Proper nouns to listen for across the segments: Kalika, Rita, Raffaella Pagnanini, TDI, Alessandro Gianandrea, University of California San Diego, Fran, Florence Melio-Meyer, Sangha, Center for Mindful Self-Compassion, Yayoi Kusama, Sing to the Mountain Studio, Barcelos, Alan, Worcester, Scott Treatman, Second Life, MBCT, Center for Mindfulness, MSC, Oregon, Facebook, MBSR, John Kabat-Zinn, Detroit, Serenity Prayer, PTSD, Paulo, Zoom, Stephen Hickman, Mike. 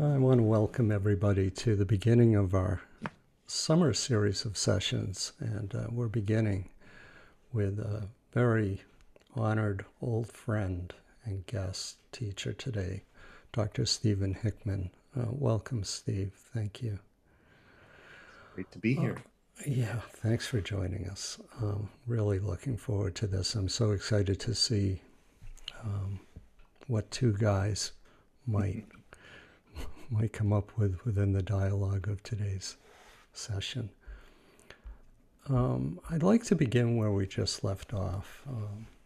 I want to welcome everybody to the beginning of our summer series of sessions, and we're beginning with a very honored old friend and guest teacher today, Dr. Stephen Hickman. Welcome, Steve. Thank you. It's great to be here. Yeah, thanks for joining us. Really looking forward to this. I'm so excited to see what two guys might come up with within the dialogue of today's session. I'd like to begin where we just left off.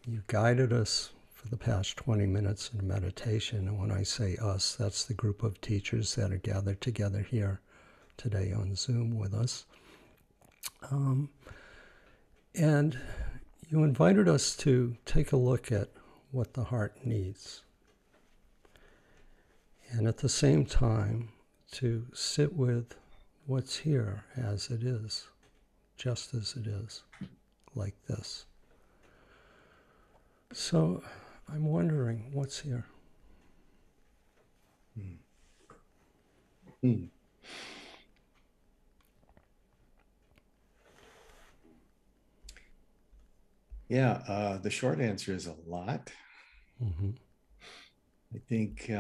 You guided us for the past 20 minutes in meditation, and when I say us, that's the group of teachers that are gathered together here today on Zoom with us. And you invited us to take a look at what the heart needs, and at the same time to sit with what's here as it is, just as it is, like this. So I'm wondering, what's here? Yeah, the short answer is a lot. Mm-hmm. I think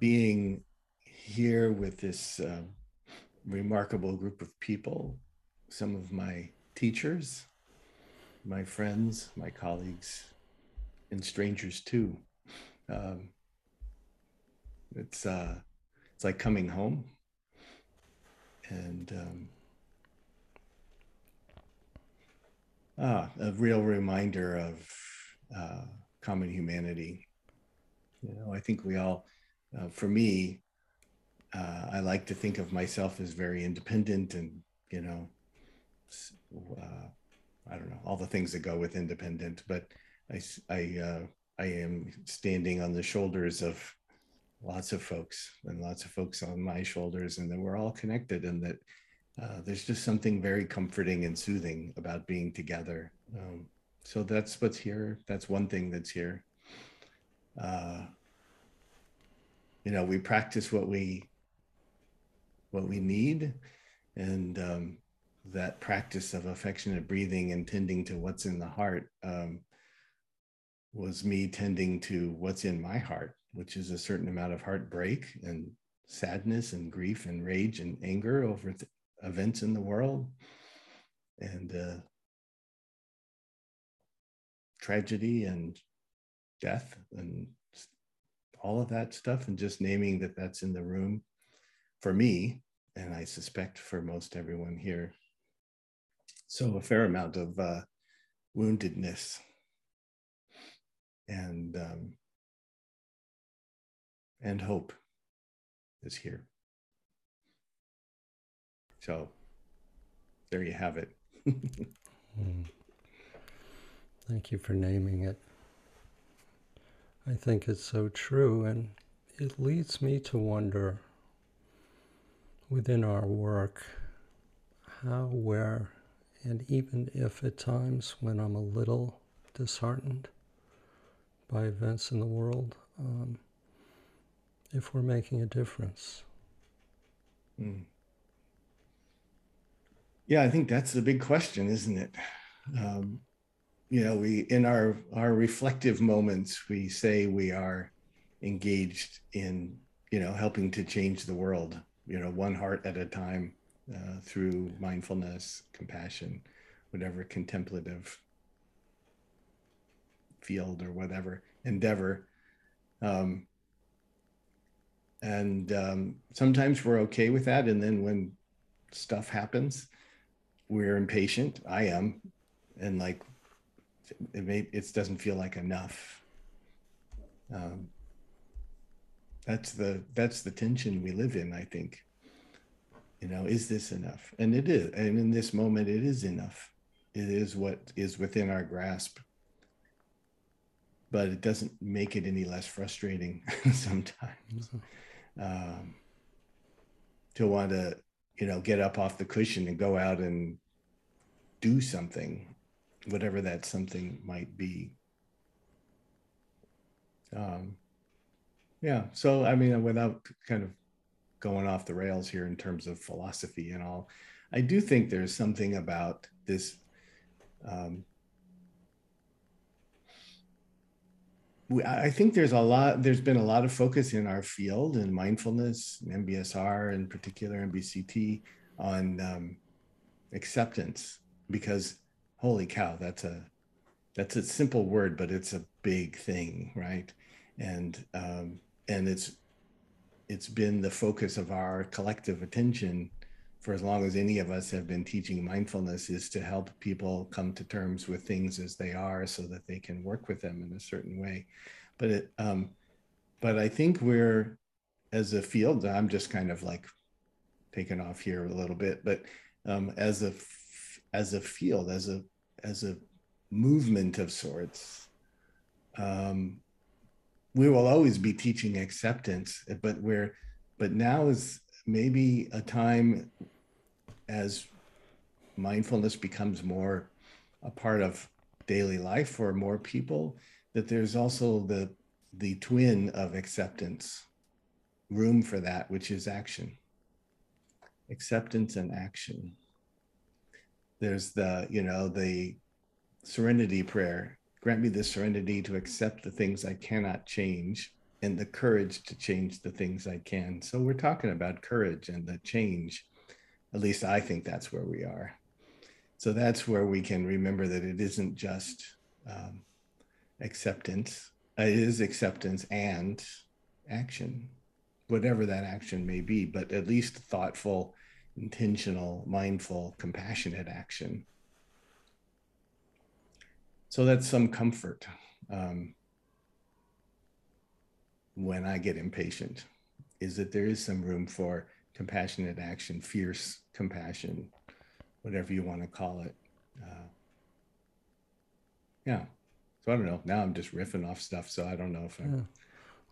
being here with this remarkable group of people, some of my teachers, my friends, my colleagues, and strangers too. It's like coming home, and a real reminder of common humanity. You know, I think we all, for me, I like to think of myself as very independent and, you know, I don't know, all the things that go with independent, but I am standing on the shoulders of lots of folks and lots of folks on my shoulders, and that we're all connected, and that there's just something very comforting and soothing about being together. So that's what's here. That's one thing that's here. You know, we practice what we need, and that practice of affectionate breathing and tending to what's in the heart was me tending to what's in my heart, which is a certain amount of heartbreak and sadness and grief and rage and anger over events in the world, and tragedy and death and all of that stuff, and just naming that that's in the room for me, and I suspect for most everyone here. So a fair amount of woundedness and hope is here. So there you have it. Thank you for naming it. I think it's so true, and it leads me to wonder within our work how, where, and even if at times when I'm a little disheartened by events in the world, if we're making a difference. Yeah, I think that's the big question, isn't it? You know, we, in our reflective moments, we say we are engaged in, you know, helping to change the world, you know, one heart at a time, through mindfulness, compassion, whatever contemplative field or whatever endeavor. Sometimes we're okay with that. And then when stuff happens, we're impatient. I am. And like, it doesn't feel like enough. That's the tension we live in, I think. You know, is this enough? And it is, and in this moment it is enough. It is what is within our grasp, but it doesn't make it any less frustrating sometimes. To want to, you know, get up off the cushion and go out and do something, whatever that something might be. Yeah, so I mean, without kind of going off the rails here in terms of philosophy and all, I do think there's something about this I think there's been a lot of focus in our field and mindfulness, MBSR in particular, MBCT, on acceptance, because holy cow, that's a simple word, but it's a big thing, right? And it's been the focus of our collective attention for as long as any of us have been teaching mindfulness, is to help people come to terms with things as they are so that they can work with them in a certain way. But it, but I think we're, as a field, I'm just kind of like taking off here a little bit, but as a field, as a movement of sorts, we will always be teaching acceptance, but now is maybe a time, as mindfulness becomes more a part of daily life for more people, that there's also the twin of acceptance, room for that, which is action. Acceptance and action. There's the Serenity Prayer. Grant me the serenity to accept the things I cannot change, and the courage to change the things I can. So we're talking about courage and the change. At least I think that's where we are. So that's where we can remember that it isn't just acceptance. It is acceptance and action, whatever that action may be, but at least thoughtful, intentional, mindful, compassionate action. So that's some comfort. When I get impatient, is that there is some room for compassionate action, fierce compassion, whatever you want to call it. Yeah. So I don't know. Now I'm just riffing off stuff. So I don't know if I.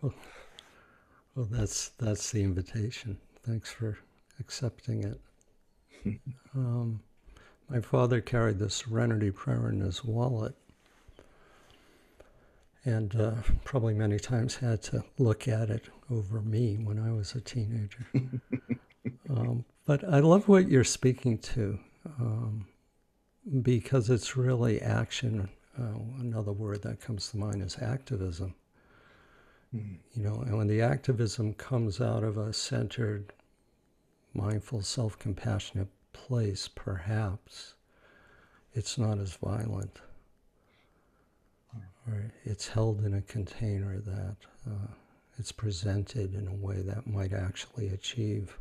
Yeah. Well, that's the invitation. Thanks for accepting it. My father carried the Serenity Prayer in his wallet, and probably many times had to look at it over me when I was a teenager. But I love what you're speaking to, because it's really action. Another word that comes to mind is activism. Mm-hmm. And when the activism comes out of a centered, mindful, self-compassionate place, perhaps, it's not as violent. It's held in a container that it's presented in a way that might actually achieve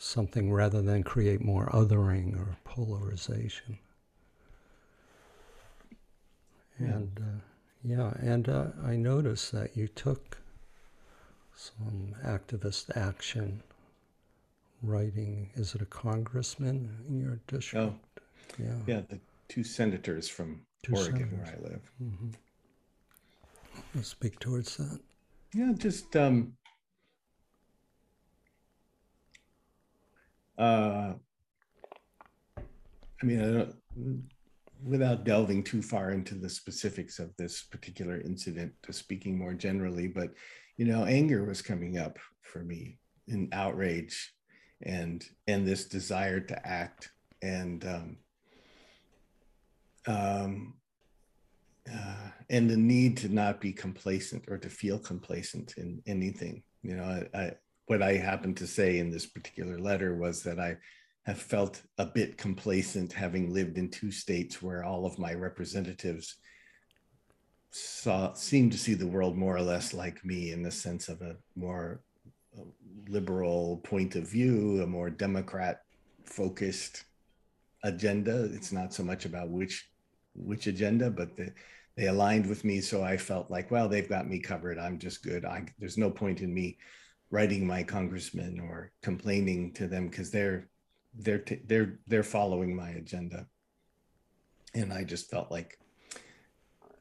something rather than create more othering or polarization. Yeah. And I noticed that you took some activist action writing. Is it a congressman in your district? Oh. Yeah. Yeah, the two senators from Oregon, where I live. Mm-hmm. I'll speak towards that. Yeah, just without delving too far into the specifics of this particular incident, just speaking more generally, but anger was coming up for me, and outrage, and this desire to act, and the need to not be complacent or to feel complacent in anything. What I happened to say in this particular letter was that I have felt a bit complacent, having lived in two states where all of my representatives seemed to see the world more or less like me, in the sense of a more liberal point of view, a more Democrat focused agenda. It's not so much about which agenda, but they aligned with me. So I felt like, well, they've got me covered. I'm just good. There's no point in me writing my congressman or complaining to them, because they're following my agenda. And I just felt like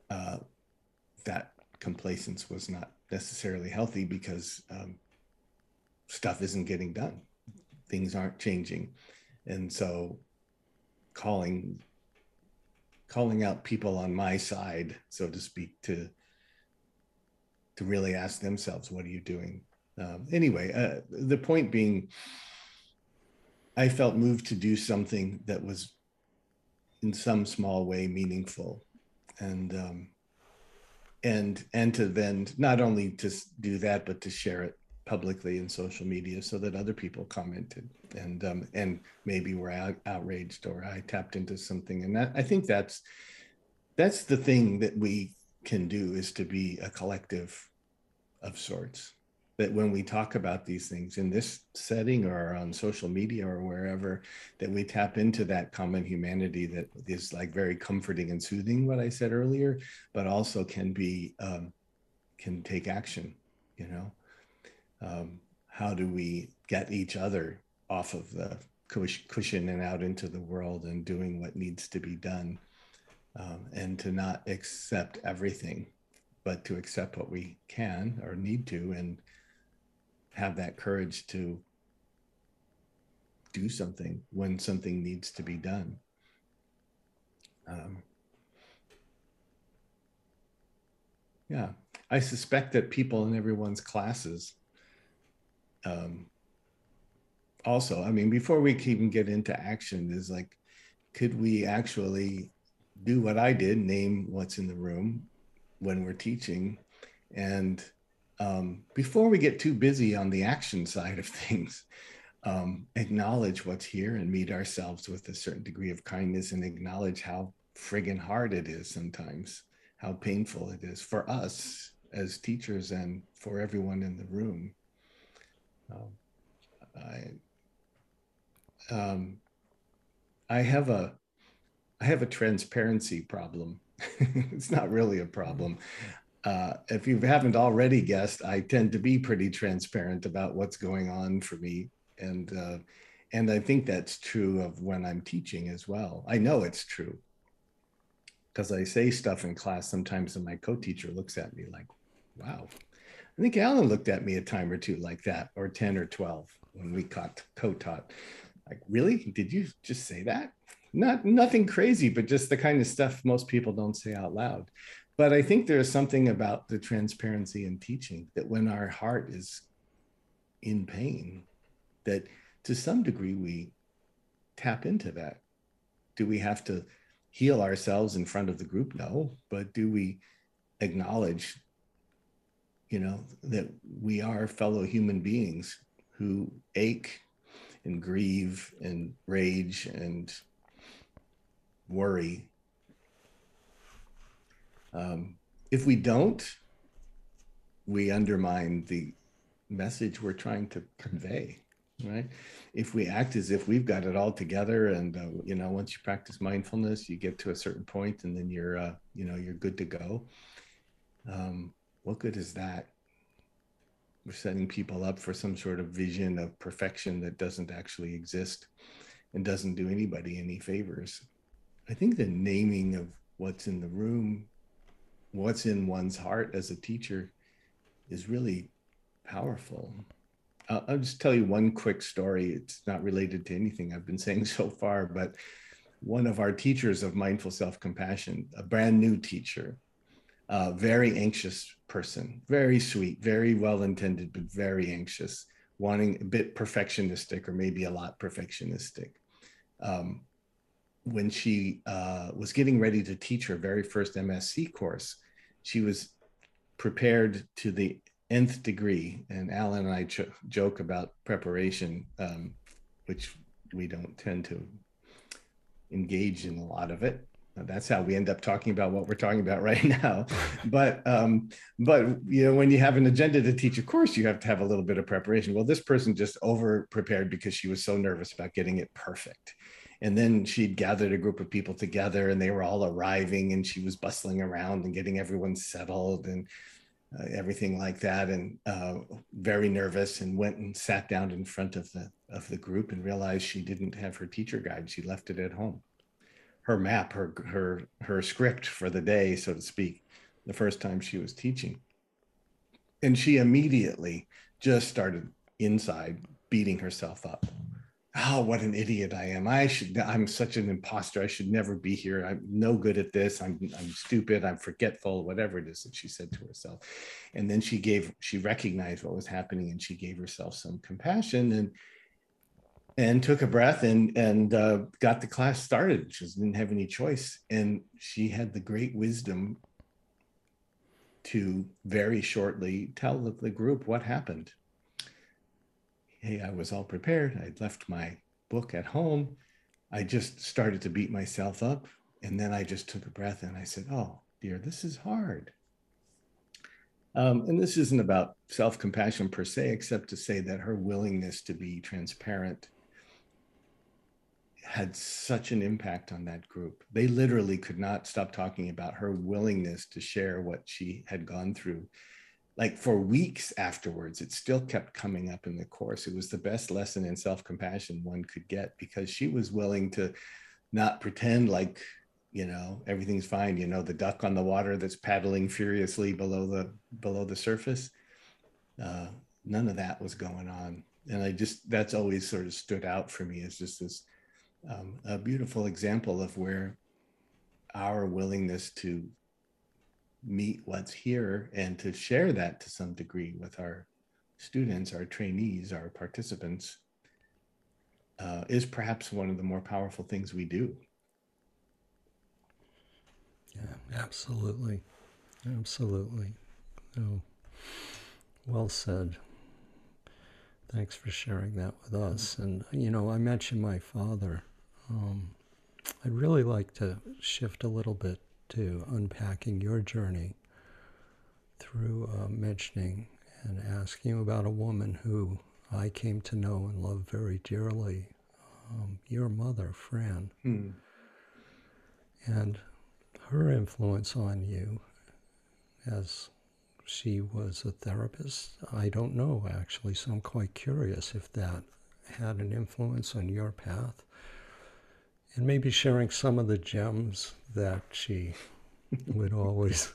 that complacence was not necessarily healthy, because stuff isn't getting done. Things aren't changing. And so calling out people on my side, so to speak, to really ask themselves, what are you doing? Anyway, the point being, I felt moved to do something that was in some small way meaningful, and to then not only to do that, but to share it publicly in social media so that other people commented and maybe were outraged, or I tapped into something. And that, I think that's the thing that we can do, is to be a collective of sorts, that when we talk about these things in this setting or on social media or wherever, that we tap into that common humanity that is like very comforting and soothing, what I said earlier, but also can be, can take action, you know? How do we get each other off of the cushion and out into the world and doing what needs to be done, and to not accept everything, but to accept what we can or need to, and have that courage to do something when something needs to be done. Yeah, I suspect that people in everyone's classes, also, I mean, before we even get into action, is like, could we actually do what I did, name what's in the room when we're teaching? And before we get too busy on the action side of things, acknowledge what's here and meet ourselves with a certain degree of kindness, and acknowledge how friggin' hard it is sometimes, how painful it is for us as teachers and for everyone in the room. I have a transparency problem. It's not really a problem. If you haven't already guessed, I tend to be pretty transparent about what's going on for me. And I think that's true of when I'm teaching as well. I know it's true, because I say stuff in class sometimes and my co-teacher looks at me like, wow. I think Alan looked at me a time or two like that, or 10 or 12 when we co-taught. Like, really? Did you just say that? Nothing crazy, but just the kind of stuff most people don't say out loud. But I think there's something about the transparency in teaching, that when our heart is in pain, that to some degree we tap into that. Do we have to heal ourselves in front of the group? No, but do we acknowledge, you know, that we are fellow human beings who ache and grieve and rage and worry. If we don't, we undermine the message we're trying to convey, right? If we act as if we've got it all together, and you know, once you practice mindfulness, you get to a certain point, and then you're, you know, you're good to go. What good is that? We're setting people up for some sort of vision of perfection that doesn't actually exist and doesn't do anybody any favors. I think the naming of what's in the room, what's in one's heart as a teacher, is really powerful. I'll just tell you one quick story. It's not related to anything I've been saying so far, but one of our teachers of mindful self-compassion, a brand new teacher, very anxious person, very sweet, very well-intended, but very anxious, wanting a bit perfectionistic, or maybe a lot perfectionistic. When she was getting ready to teach her very first MSC course, she was prepared to the nth degree. And Alan and I joke about preparation, which we don't tend to engage in a lot of it. That's how we end up talking about what we're talking about right now. But you know, when you have an agenda to teach a course, you have to have a little bit of preparation. Well, this person just over prepared because she was so nervous about getting it perfect. And then she'd gathered a group of people together, and they were all arriving, and she was bustling around and getting everyone settled and everything like that, and very nervous, and went and sat down in front of the group and realized she didn't have her teacher guide. She left it at home. Her map, her script for the day, so to speak, the first time she was teaching. And she immediately just started inside beating herself up. oh, what an idiot I am. I'm such an imposter. I should never be here. I'm no good at this. I'm stupid. I'm forgetful, whatever it is that she said to herself. And then she recognized what was happening, and she gave herself some compassion and took a breath and got the class started. She didn't have any choice. And she had the great wisdom to very shortly tell the group what happened. Hey, I was all prepared. I'd left my book at home. I just started to beat myself up. And then I just took a breath and I said, oh dear, this is hard. And this isn't about self-compassion per se, except to say that her willingness to be transparent had such an impact on that group. They literally could not stop talking about her willingness to share what she had gone through. Like for weeks afterwards, it still kept coming up in the course. It was the best lesson in self-compassion one could get, because she was willing to not pretend like, you know, everything's fine. You know, the duck on the water that's paddling furiously below the surface. None of that was going on. And that's always sort of stood out for me as just this a beautiful example of where our willingness to meet what's here and to share that to some degree with our students, our trainees, our participants, is perhaps one of the more powerful things we do. Yeah, absolutely. Absolutely. Oh, well said. Thanks for sharing that with us. And, you know, I mentioned my father. I'd really like to shift a little bit to unpacking your journey through mentioning and asking about a woman who I came to know and love very dearly, your mother, Fran, and her influence on you as she was a therapist. I don't know, actually, so I'm quite curious if that had an influence on your path. And maybe sharing some of the gems that she would always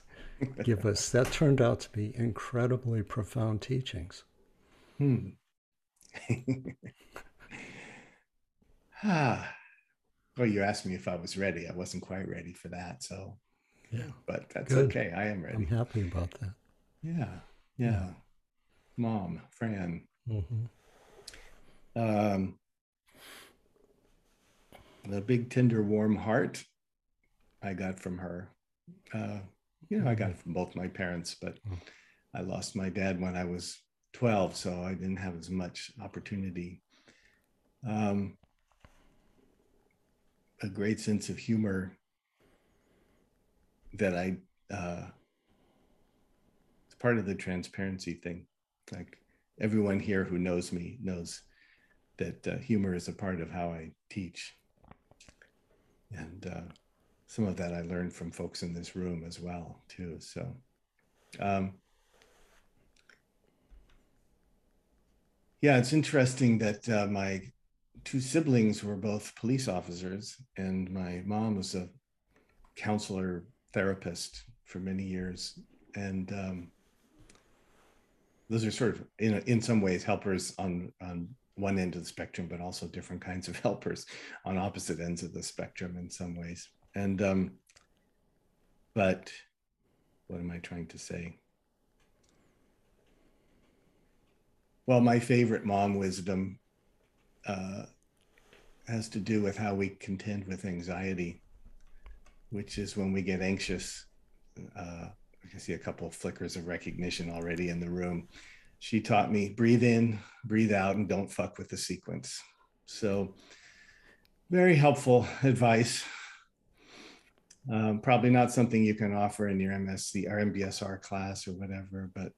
give us. That turned out to be incredibly profound teachings. Well, you asked me if I was ready. I wasn't quite ready for that. So, yeah, but that's good. Okay. I am ready. I'm happy about that. Yeah. Mom, Fran. Mm-hmm. The big, tender, warm heart I got from her. I got it from both my parents, but I lost my dad when I was 12, so I didn't have as much opportunity. A great sense of humor that it's part of the transparency thing. Like everyone here who knows me knows that humor is a part of how I teach. And some of that I learned from folks in this room as well, too. So it's interesting that my two siblings were both police officers, and my mom was a counselor therapist for many years. And those are sort of, in some ways, helpers on one end of the spectrum, but also different kinds of helpers on opposite ends of the spectrum in some ways. And, but what am I trying to say? Well, my favorite mom wisdom has to do with how we contend with anxiety, which is when we get anxious. I can see a couple of flickers of recognition already in the room. She taught me, breathe in, breathe out, and don't fuck with the sequence. So very helpful advice. Probably not something you can offer in your MSC or MBSR class or whatever, but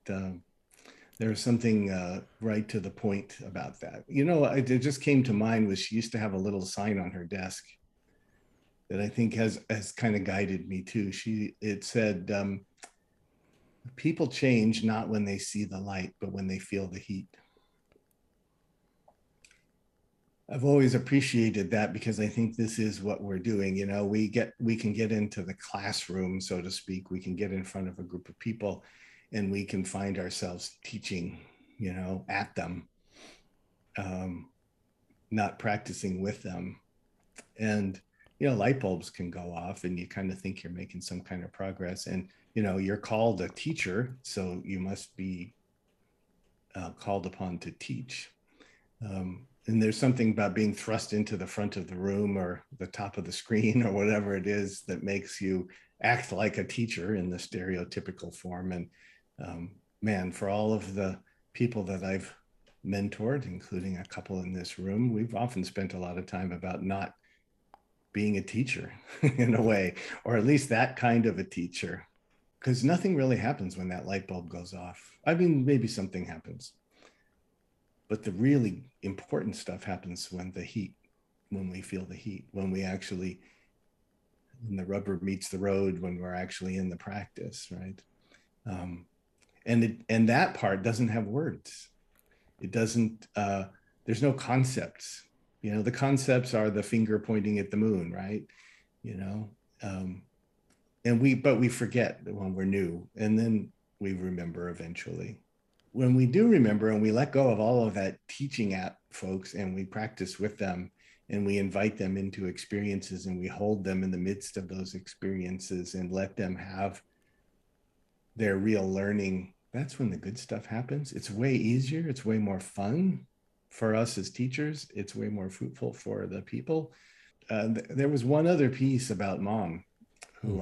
there's something right to the point about that. You know, it just came to mind was she used to have a little sign on her desk that I think has kind of guided me too. It said, people change not when they see the light, but when they feel the heat. I've always appreciated that because I think this is what we're doing. You know, we can get into the classroom, so to speak. We can get in front of a group of people and we can find ourselves teaching, at them. not practicing with them. And, you know, light bulbs can go off and you kind of think you're making some kind of progress. And, you know, you're called a teacher, so you must be called upon to teach. And there's something about being thrust into the front of the room or the top of the screen or whatever it is that makes you act like a teacher in the stereotypical form. And man, for all of the people that I've mentored, including a couple in this room, we've often spent a lot of time about not being a teacher in a way, or at least that kind of a teacher, because nothing really happens when that light bulb goes off. I mean, maybe something happens, but the really important stuff happens when the heat, when we feel the heat, when we actually, when the rubber meets the road, when we're actually in the practice, right? And that part doesn't have words. It doesn't, there's no concepts. You know, the concepts are the finger pointing at the moon, right? You know, but we forget when we're new, and then we remember eventually. When we do remember and we let go of all of that teaching at folks and we practice with them and we invite them into experiences and we hold them in the midst of those experiences and let them have their real learning, that's when the good stuff happens. It's way easier. It's way more fun for us as teachers. It's way more fruitful for the people. There was one other piece about Mom, who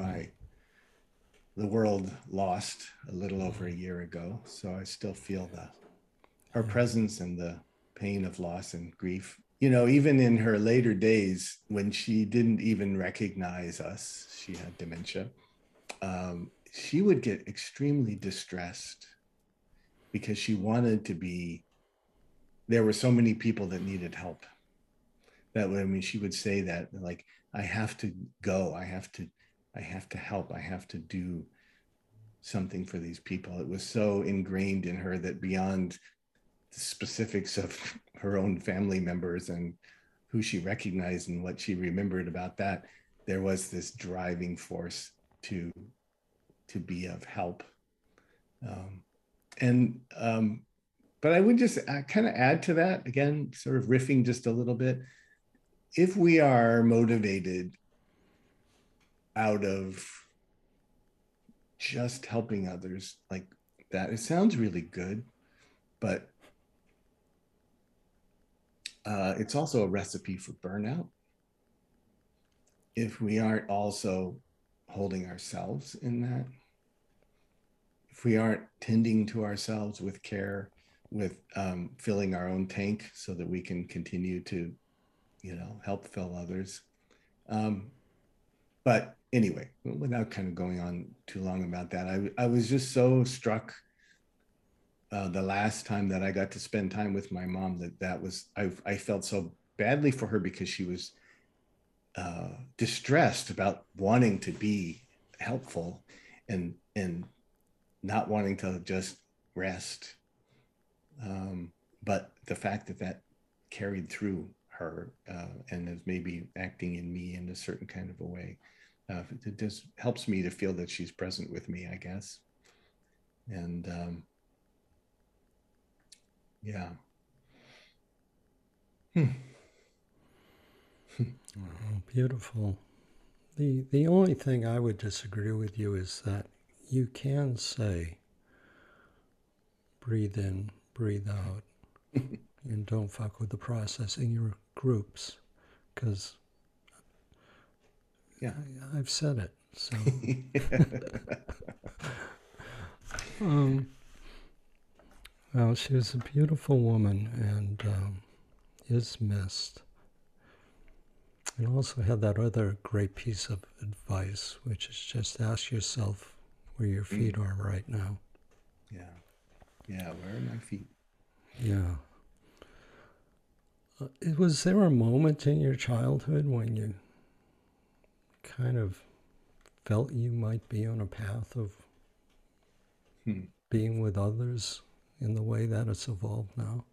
the world lost a little over a year ago. So I still feel her presence and the pain of loss and grief. You know, even in her later days when she didn't even recognize us, she had dementia. She would get extremely distressed because she wanted to be, there were so many people that needed help. That way, I mean, she would say that, like, I have to go, I have to help, I have to do something for these people. It was so ingrained in her that beyond the specifics of her own family members and who she recognized and what she remembered about that, there was this driving force to be of help. But I would just kind of add to that, again, sort of riffing just a little bit. If we are motivated out of just helping others like that, it sounds really good, but it's also a recipe for burnout. If we aren't also holding ourselves in that, if we aren't tending to ourselves with care, with filling our own tank so that we can continue to, you know, help fill others. But anyway, without kind of going on too long about that, I was just so struck the last time that I got to spend time with my mom that I felt so badly for her because she was distressed about wanting to be helpful and not wanting to just rest. But the fact that carried through her and is maybe acting in me in a certain kind of a way, it just helps me to feel that she's present with me, I guess. And yeah. Oh, beautiful. The only thing I would disagree with you is that you can say, breathe in, breathe out, and don't fuck with the process in your groups, because yeah, I've said it. So, well, she was a beautiful woman and is missed. And also had that other great piece of advice, which is just ask yourself where your feet are right now. Yeah. Yeah, where are my feet? Yeah. Was there a moment in your childhood when you kind of felt you might be on a path of being with others in the way that it's evolved now?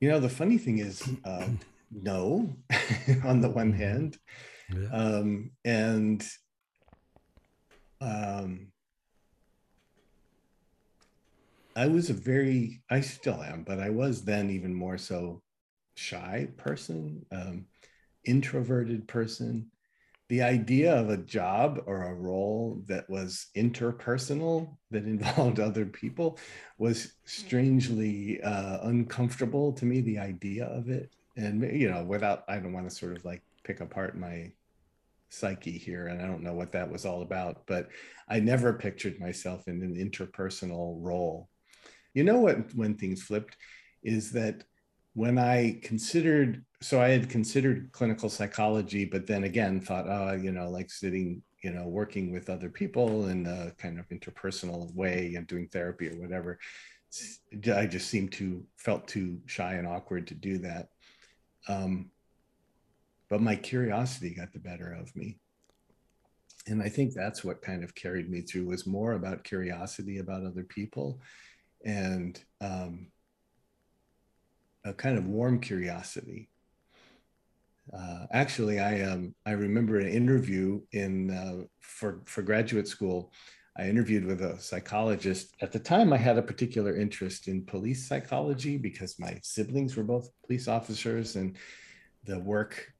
You know, the funny thing is, no, on the one hand, yeah. I was a very, I still am, but I was then even more so shy person, introverted person. The idea of a job or a role that was interpersonal, that involved other people, was strangely uncomfortable to me, the idea of it. And, you know, without, I don't want to sort of like pick apart my psyche here, and I don't know what that was all about, but I never pictured myself in an interpersonal role. You know what, when things flipped, is that when I considered, so I had considered clinical psychology, but then again thought, oh, you know, like sitting, you know, working with other people in a kind of interpersonal way and doing therapy or whatever. I just seemed to, felt too shy and awkward to do that. But my curiosity got the better of me. And I think that's what kind of carried me through, was more about curiosity about other people, and a kind of warm curiosity. Actually, I remember an interview in for graduate school. I interviewed with a psychologist. At the time, I had a particular interest in police psychology because my siblings were both police officers, and the work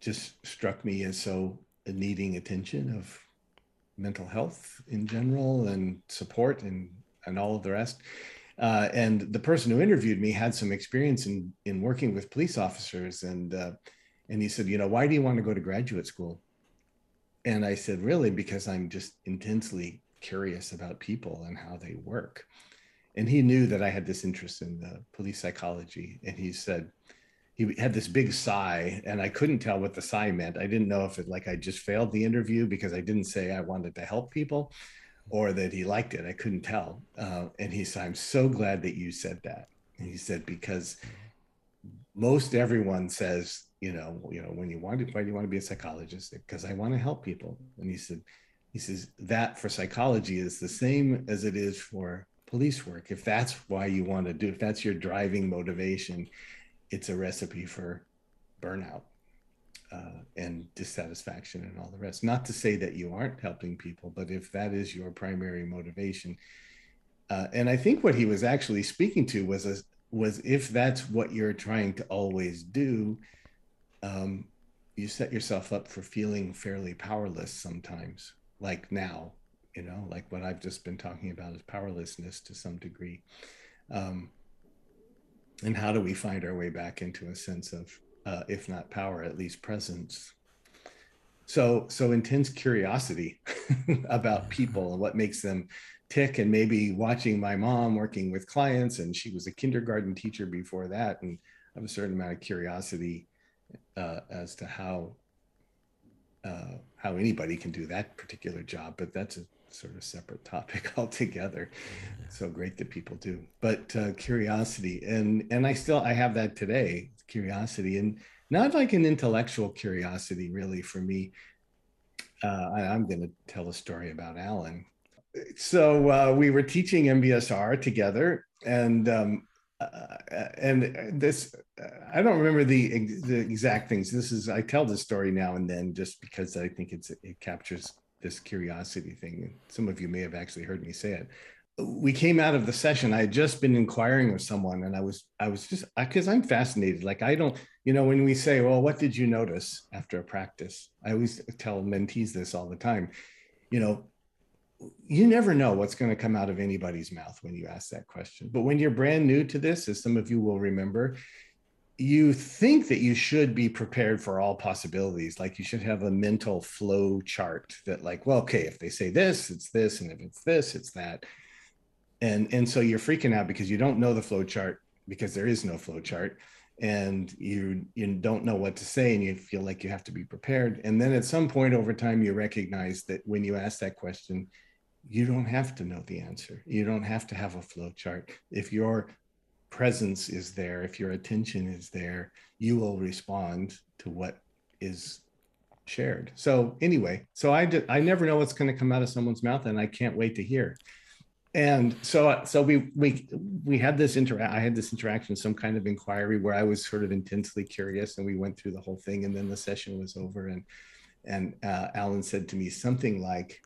just struck me as so needing attention of mental health in general, and support, and all of the rest. And the person who interviewed me had some experience in working with police officers. And he said, you know, why do you want to go to graduate school? And I said, really, because I'm just intensely curious about people and how they work. And he knew that I had this interest in the police psychology. And he said, he had this big sigh, and I couldn't tell what the sigh meant. I didn't know if it, like, I just failed the interview because I didn't say I wanted to help people, or that he liked it. I couldn't tell. And he said, I'm so glad that you said that. And he said, because most everyone says, you know, when you want to, why do you want to be a psychologist? Because I want to help people. And he says that for psychology is the same as it is for police work. If that's why you want to do, if that's your driving motivation, it's a recipe for burnout and dissatisfaction and all the rest. Not to say that you aren't helping people, but if that is your primary motivation. And I think what he was actually speaking to was if that's what you're trying to always do, you set yourself up for feeling fairly powerless sometimes, like now, you know, like what I've just been talking about is powerlessness to some degree. And how do we find our way back into a sense of, if not power, at least presence? So intense curiosity about people and what makes them tick. And maybe watching my mom working with clients, and she was a kindergarten teacher before that, and I have a certain amount of curiosity as to how anybody can do that particular job. But that's a sort of separate topic altogether. It's so great that people do, but curiosity, and I have that today, curiosity, and not like an intellectual curiosity really for me. I'm going to tell a story about Alan. So we were teaching MBSR together, and this, I don't remember the exact things. This is, I tell this story now and then just because I think it captures this curiosity thing. Some of you may have actually heard me say it. We came out of the session. I had just been inquiring of someone, and I was just, because I'm fascinated. Like, I don't, you know, when we say, well, what did you notice after a practice? I always tell mentees this all the time. You know, you never know what's going to come out of anybody's mouth when you ask that question. But when you're brand new to this, as some of you will remember, you think that you should be prepared for all possibilities. Like, you should have a mental flow chart that, like, well, okay, if they say this, it's this, and if it's this, it's that. And so you're freaking out because you don't know the flow chart, because there is no flow chart, and you don't know what to say, and you feel like you have to be prepared. And then at some point over time, you recognize that when you ask that question, you don't have to know the answer. You don't have to have a flow chart. If you're presence is there, if your attention is there, you will respond to what is shared. So anyway, so I never know what's going to come out of someone's mouth, and I can't wait to hear. And so we had this interaction, some kind of inquiry where I was sort of intensely curious, and we went through the whole thing, and then the session was over, and Alan said to me something like,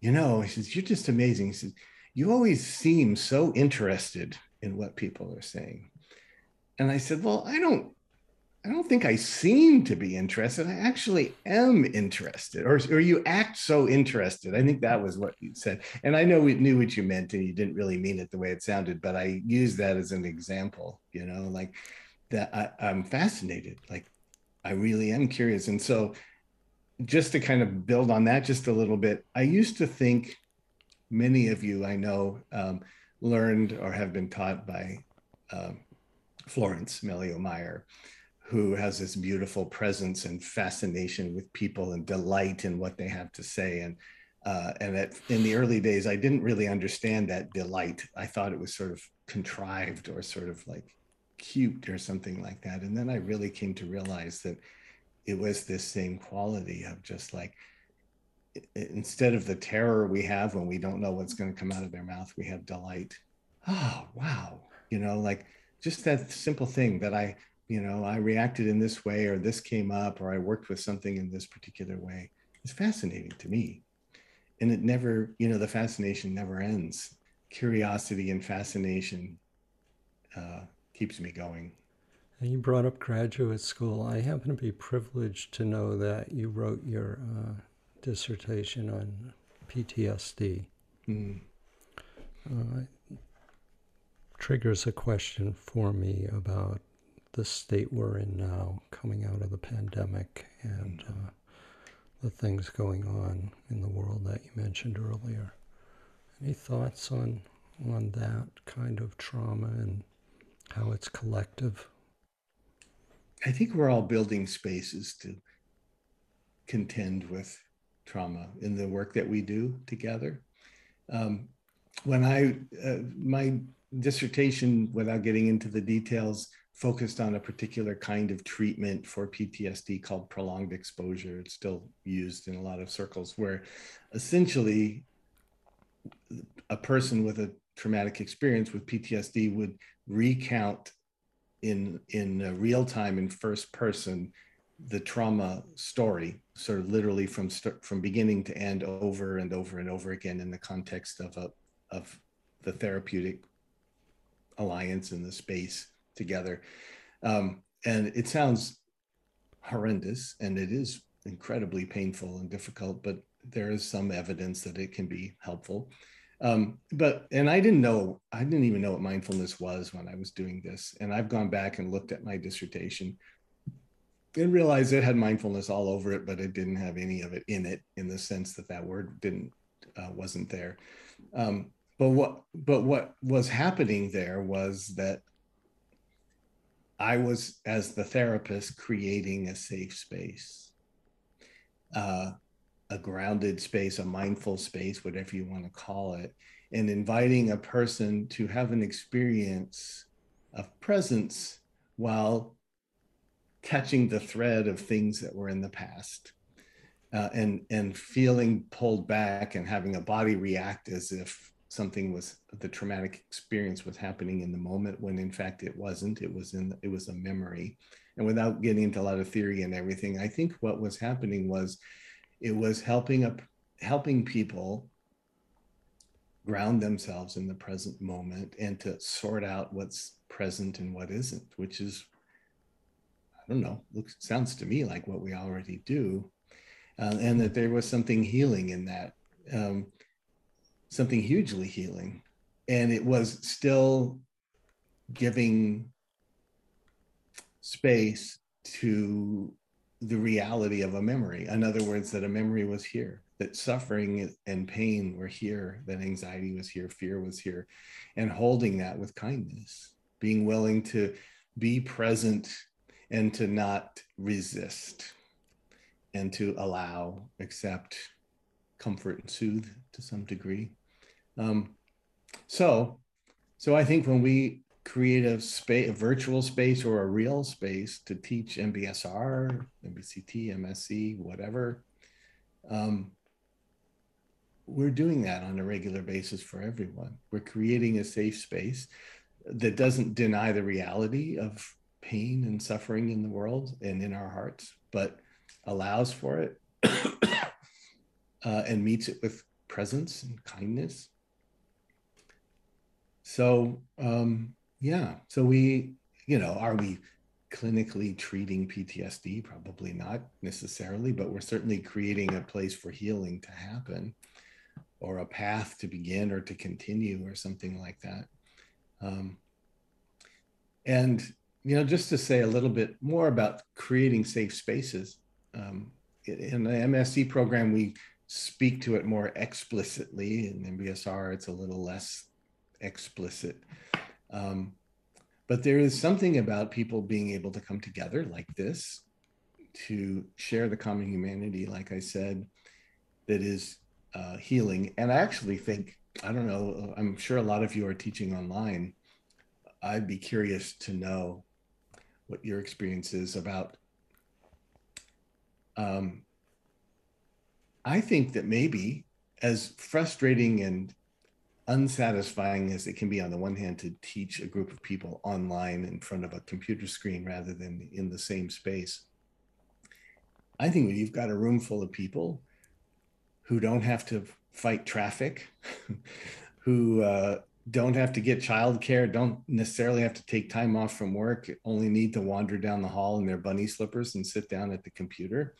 you know, he says, you're just amazing. He says, you always seem so interested in what people are saying. And I said, well, I don't think I seem to be interested. I actually am interested, or you act so interested. I think that was what you said. And I know we knew what you meant, and you didn't really mean it the way it sounded, but I use that as an example, you know, like that I'm fascinated. Like I really am curious. And so just to kind of build on that just a little bit, I used to think many of you I know learned or have been taught by Florence Melio-Meyer, who has this beautiful presence and fascination with people and delight in what they have to say. And in the early days, I didn't really understand that delight. I thought it was sort of contrived or sort of like cute or something like that. And then I really came to realize that it was this same quality of just like, instead of the terror we have when we don't know what's going to come out of their mouth, we have delight. Oh, wow. You know, like just that simple thing that I reacted in this way, or this came up, or I worked with something in this particular way. It's fascinating to me. And it never, the fascination never ends. Curiosity and fascination keeps me going. And you brought up graduate school. I happen to be privileged to know that you wrote your dissertation on PTSD. Mm. It triggers a question for me about the state we're in now, coming out of the pandemic, and the things going on in the world that you mentioned earlier. Any thoughts on that kind of trauma and how it's collective? I think we're all building spaces to contend with trauma in the work that we do together. When my dissertation, without getting into the details, focused on a particular kind of treatment for PTSD called prolonged exposure. It's still used in a lot of circles, where essentially a person with a traumatic experience with PTSD would recount in real time, in first person, the trauma story, sort of literally from beginning to end, over and over and over again, in the context of the therapeutic alliance in the space together. And it sounds horrendous, and it is incredibly painful and difficult, but there is some evidence that it can be helpful. I didn't even know what mindfulness was when I was doing this. And I've gone back and looked at my dissertation and realized it had mindfulness all over it, but it didn't have any of it in it, in the sense that word wasn't there. But what was happening there was that I was, as the therapist, creating a safe space, a grounded space, a mindful space, whatever you want to call it, and inviting a person to have an experience of presence while catching the thread of things that were in the past, and feeling pulled back and having a body react as if something was, the traumatic experience was happening in the moment, when in fact it wasn't. It was a memory. And without getting into a lot of theory and everything, I think what was happening was, it was helping people ground themselves in the present moment, and to sort out what's present and what isn't, which is, I don't know, sounds to me like what we already do. And that there was something healing in that. Something hugely healing. And it was still giving space to the reality of a memory. In other words, that a memory was here, that suffering and pain were here, that anxiety was here, fear was here, and holding that with kindness, being willing to be present and to not resist, and to allow, accept, comfort, and soothe to some degree. So I think when we create a virtual space or a real space to teach MBSR, MBCT, MSC, whatever, we're doing that on a regular basis for everyone. We're creating a safe space that doesn't deny the reality of pain and suffering in the world and in our hearts, but allows for it and meets it with presence and kindness. So yeah, so we, you know, are we clinically treating PTSD? Probably not necessarily, but we're certainly creating a place for healing to happen, or a path to begin or to continue or something like that. And, you know, just to say a little bit more about creating safe spaces, in the MSC program, we speak to it more explicitly. In MBSR, it's a little less explicit. But there is something about people being able to come together like this to share the common humanity, like I said, that is healing. And I actually think, I don't know, I'm sure a lot of you are teaching online. I'd be curious to know what your experience is about. I think that maybe, as frustrating and unsatisfying as it can be on the one hand to teach a group of people online in front of a computer screen rather than in the same space, I think when you've got a room full of people who don't have to fight traffic, who don't have to get childcare, don't necessarily have to take time off from work, only need to wander down the hall in their bunny slippers and sit down at the computer,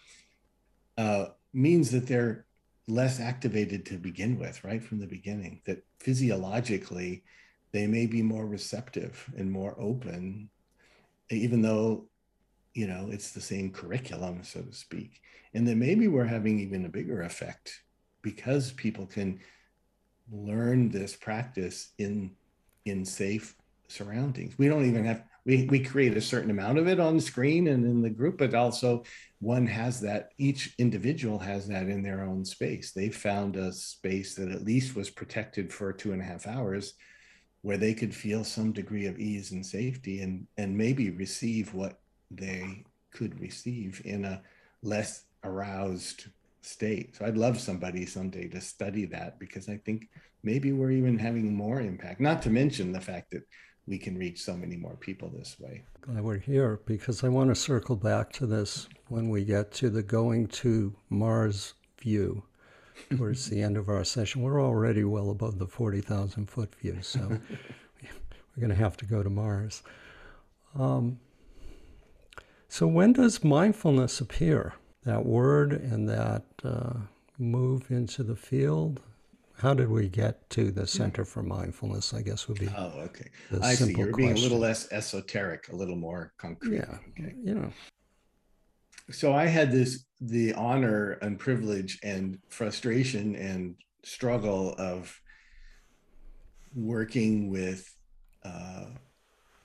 means that they're less activated to begin with, right from the beginning, that physiologically they may be more receptive and more open, even though, you know, it's the same curriculum, so to speak. And then maybe we're having even a bigger effect because people can learn this practice in safe surroundings. We don't even have, we create a certain amount of it on the screen and in the group, but also one has that, each individual has that in their own space. They found a space that at least was protected for 2.5 hours where they could feel some degree of ease and safety, and maybe receive what they could receive in a less aroused state. So I'd love somebody someday to study that, because I think maybe we're even having more impact, not to mention the fact that we can reach so many more people this way. Glad we're here, because I want to circle back to this when we get to the going to Mars view towards the end of our session. We're already well above the 40,000 foot view, so we're going to have to go to Mars. So when does mindfulness appear? That word and that move into the field. How did we get to the Center for Mindfulness, I guess would be. Oh, okay. I see. You're being a little less esoteric, a little more concrete. Yeah. Okay. Yeah. So I had the honor and privilege and frustration and struggle of working with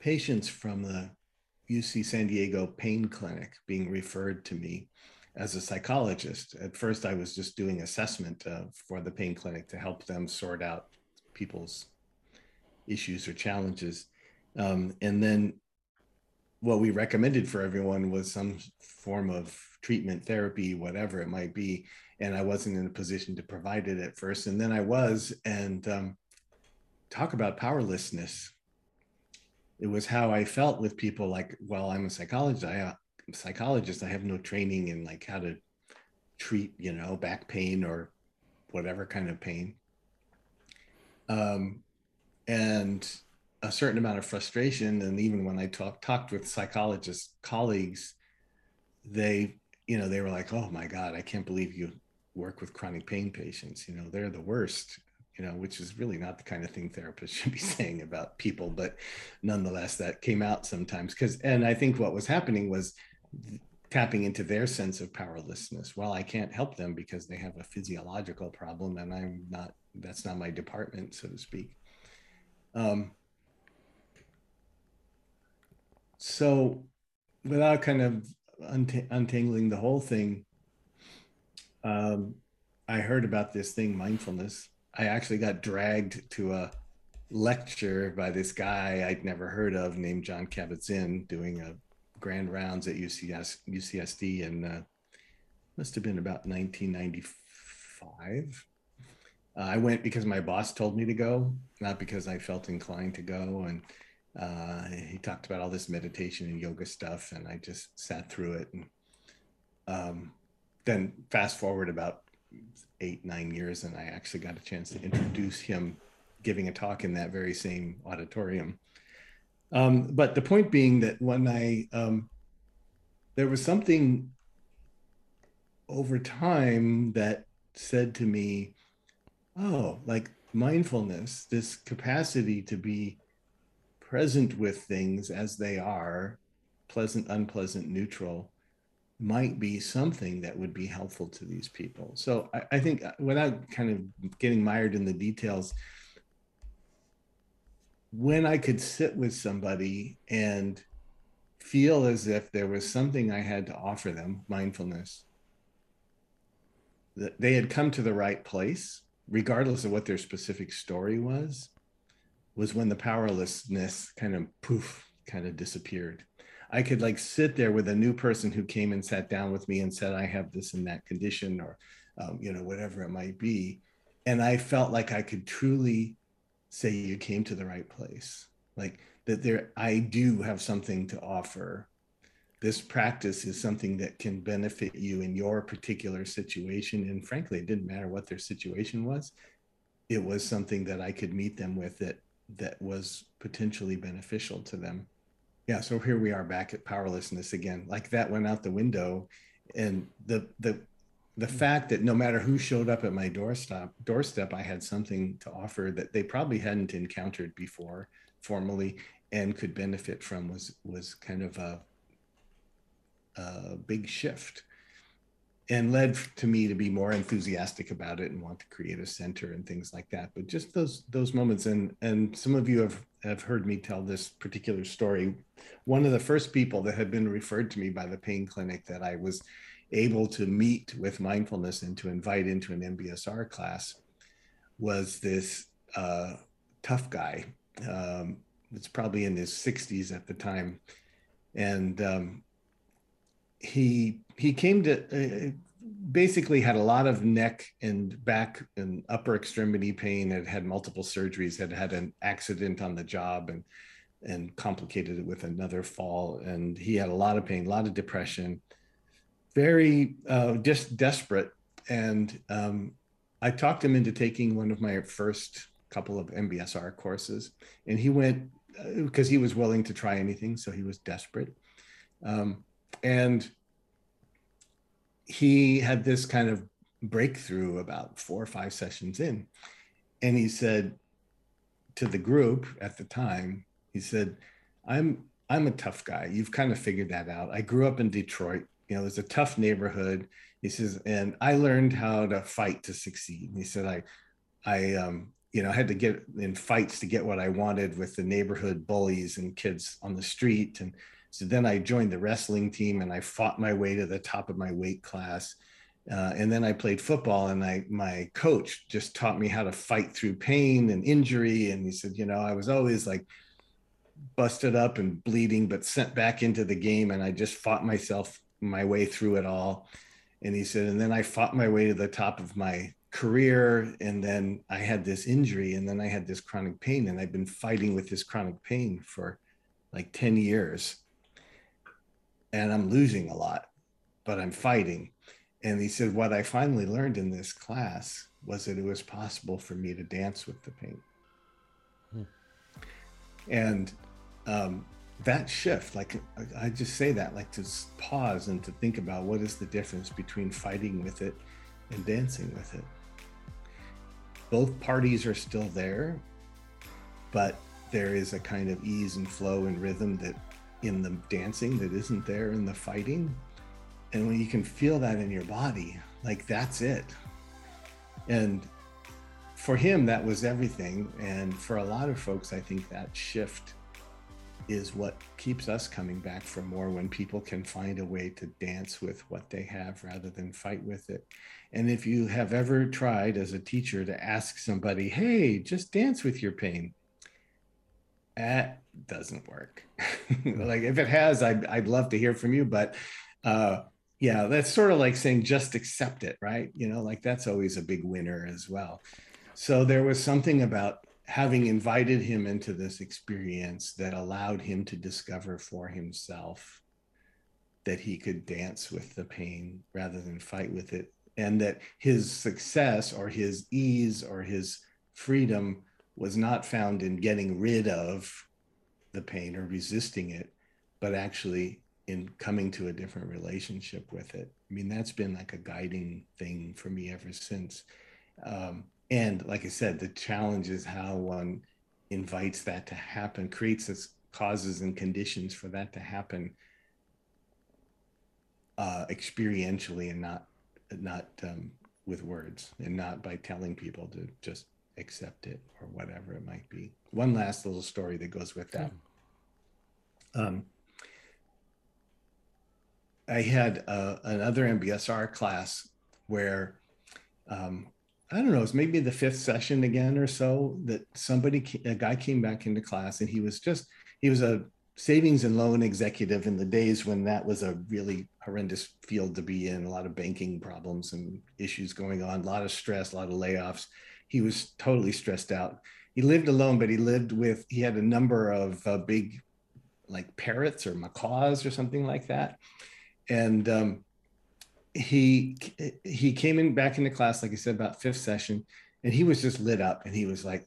patients from the UC San Diego Pain Clinic being referred to me as a psychologist. At first, I was just doing assessment for the pain clinic to help them sort out people's issues or challenges. And then what we recommended for everyone was some form of treatment, therapy, whatever it might be. And I wasn't in a position to provide it at first. And then I was, and talk about powerlessness. It was how I felt with people like, well, I'm a psychologist. I have no training in like how to treat, you know, back pain or whatever kind of pain. And a certain amount of frustration. And even when I talked with psychologist colleagues, they, you know, they were like, oh my God, I can't believe you work with chronic pain patients. You know, they're the worst, you know, which is really not the kind of thing therapists should be saying about people. But nonetheless, that came out sometimes because, and I think what was happening was tapping into their sense of powerlessness. Well, I can't help them because they have a physiological problem and I'm not, that's not my department, so to speak. So without kind of untangling the whole thing, I heard about this thing, mindfulness. I actually got dragged to a lecture by this guy I'd never heard of named John Kabat-Zinn, doing a grand rounds at UCSD, and must have been about 1995. I went because my boss told me to go, not because I felt inclined to go. And he talked about all this meditation and yoga stuff, and I just sat through it. And then fast forward about 8, 9 years, and I actually got a chance to introduce him giving a talk in that very same auditorium. But the point being that when I, there was something over time that said to me, oh, like mindfulness, this capacity to be present with things as they are, pleasant, unpleasant, neutral, might be something that would be helpful to these people. So I think, without kind of getting mired in the details, when I could sit with somebody and feel as if there was something I had to offer them, mindfulness, that they had come to the right place, regardless of what their specific story was when the powerlessness kind of poof, kind of disappeared. I could like sit there with a new person who came and sat down with me and said, I have this and that condition, or, you know, whatever it might be. And I felt like I could truly say, you came to the right place. Like that there, I do have something to offer. This practice is something that can benefit you in your particular situation. And frankly, it didn't matter what their situation was. It was something that I could meet them with that was potentially beneficial to them. Yeah, so here we are back at powerlessness again. Like that went out the window, and the fact that no matter who showed up at my doorstep, I had something to offer that they probably hadn't encountered before formally and could benefit from was kind of a big shift, and led to me to be more enthusiastic about it and want to create a center and things like that. But just those moments, and some of you have heard me tell this particular story. One of the first people that had been referred to me by the pain clinic that I was able to meet with mindfulness and to invite into an MBSR class was this tough guy. It's probably in his 60s at the time. And he came to, basically had a lot of neck and back and upper extremity pain, had had multiple surgeries, had had an accident on the job and complicated it with another fall. And he had a lot of pain, a lot of depression, very just desperate. And I talked him into taking one of my first couple of MBSR courses. And he went, because he was willing to try anything, so he was desperate. And he had this kind of breakthrough about 4 or 5 sessions in. And he said to the group at the time, he said, I'm a tough guy. You've kind of figured that out. I grew up in Detroit. You know, it's a tough neighborhood. He says, and I learned how to fight to succeed. And he said, I had to get in fights to get what I wanted with the neighborhood bullies and kids on the street. And so then I joined the wrestling team and I fought my way to the top of my weight class. And then I played football, and my coach just taught me how to fight through pain and injury. And he said, you know, I was always like busted up and bleeding, but sent back into the game. And I just fought my way through it all. And he said, and then I fought my way to the top of my career. And then I had this injury, and then I had this chronic pain. And I've been fighting with this chronic pain for like 10 years. And I'm losing a lot, but I'm fighting. And he said, what I finally learned in this class was that it was possible for me to dance with the pain. Hmm. And that shift, like I just say that, like to pause and to think about what is the difference between fighting with it and dancing with it. Both parties are still there, but there is a kind of ease and flow and rhythm that in the dancing that isn't there in the fighting. And when you can feel that in your body, like that's it. And for him, that was everything. And for a lot of folks, I think that shift is what keeps us coming back for more, when people can find a way to dance with what they have rather than fight with it. And if you have ever tried as a teacher to ask somebody, hey, just dance with your pain, that doesn't work. Like if it has, I'd love to hear from you, but yeah, that's sort of like saying, just accept it, right? You know, like that's always a big winner as well. So there was something about having invited him into this experience that allowed him to discover for himself that he could dance with the pain rather than fight with it. And that his success or his ease or his freedom was not found in getting rid of the pain or resisting it, but actually in coming to a different relationship with it. I mean, that's been like a guiding thing for me ever since. And like I said, the challenge is how one invites that to happen, creates its causes and conditions for that to happen experientially, and not with words, and not by telling people to just accept it or whatever it might be. One last little story that goes with that. I had another MBSR class where, I don't know, it was maybe the fifth session again or so, that a guy came back into class, and he was a savings and loan executive in the days when that was a really horrendous field to be in, a lot of banking problems and issues going on, a lot of stress, a lot of layoffs. He was totally stressed out. He lived alone, but he had a number of big, like parrots or macaws or something like that. And he came in back into class, like I said, about fifth session, and he was just lit up. And he was like,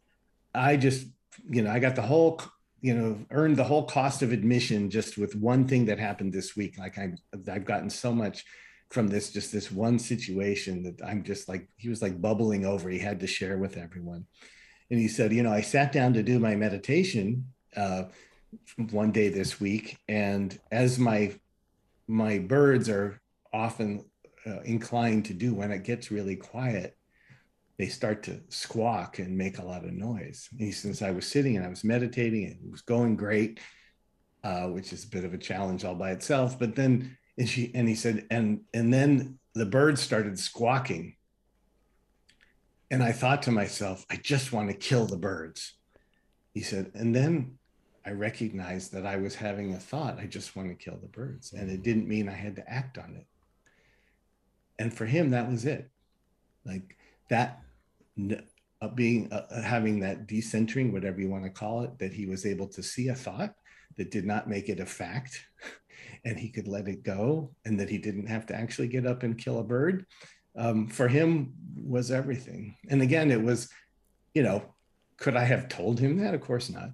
earned the whole cost of admission just with one thing that happened this week. Like I've gotten so much from this one situation that I'm just like, he was like bubbling over. He had to share with everyone. And he said, I sat down to do my meditation one day this week. And as my birds are often inclined to do when it gets really quiet, they start to squawk and make a lot of noise. And since I was sitting and I was meditating, and it was going great, which is a bit of a challenge all by itself. But then, he said, then the birds started squawking. And I thought to myself, I just want to kill the birds. He said, and then I recognized that I was having a thought, I just want to kill the birds. And it didn't mean I had to act on it. And for him, that was it. Like that, having that decentering, whatever you want to call it, that he was able to see a thought that did not make it a fact, and he could let it go, and that he didn't have to actually get up and kill a bird, for him was everything. And again, it was, could I have told him that? Of course not.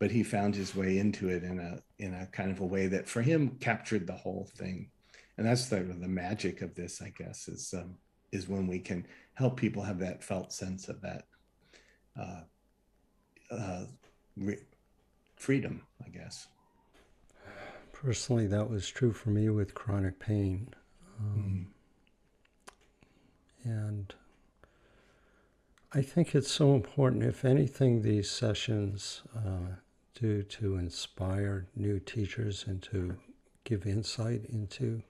But he found his way into it in a kind of a way that for him captured the whole thing. And that's the magic of this, I guess, is when we can help people have that felt sense of that freedom, I guess. Personally, that was true for me with chronic pain. And I think it's so important, if anything, these sessions do to inspire new teachers and to give insight into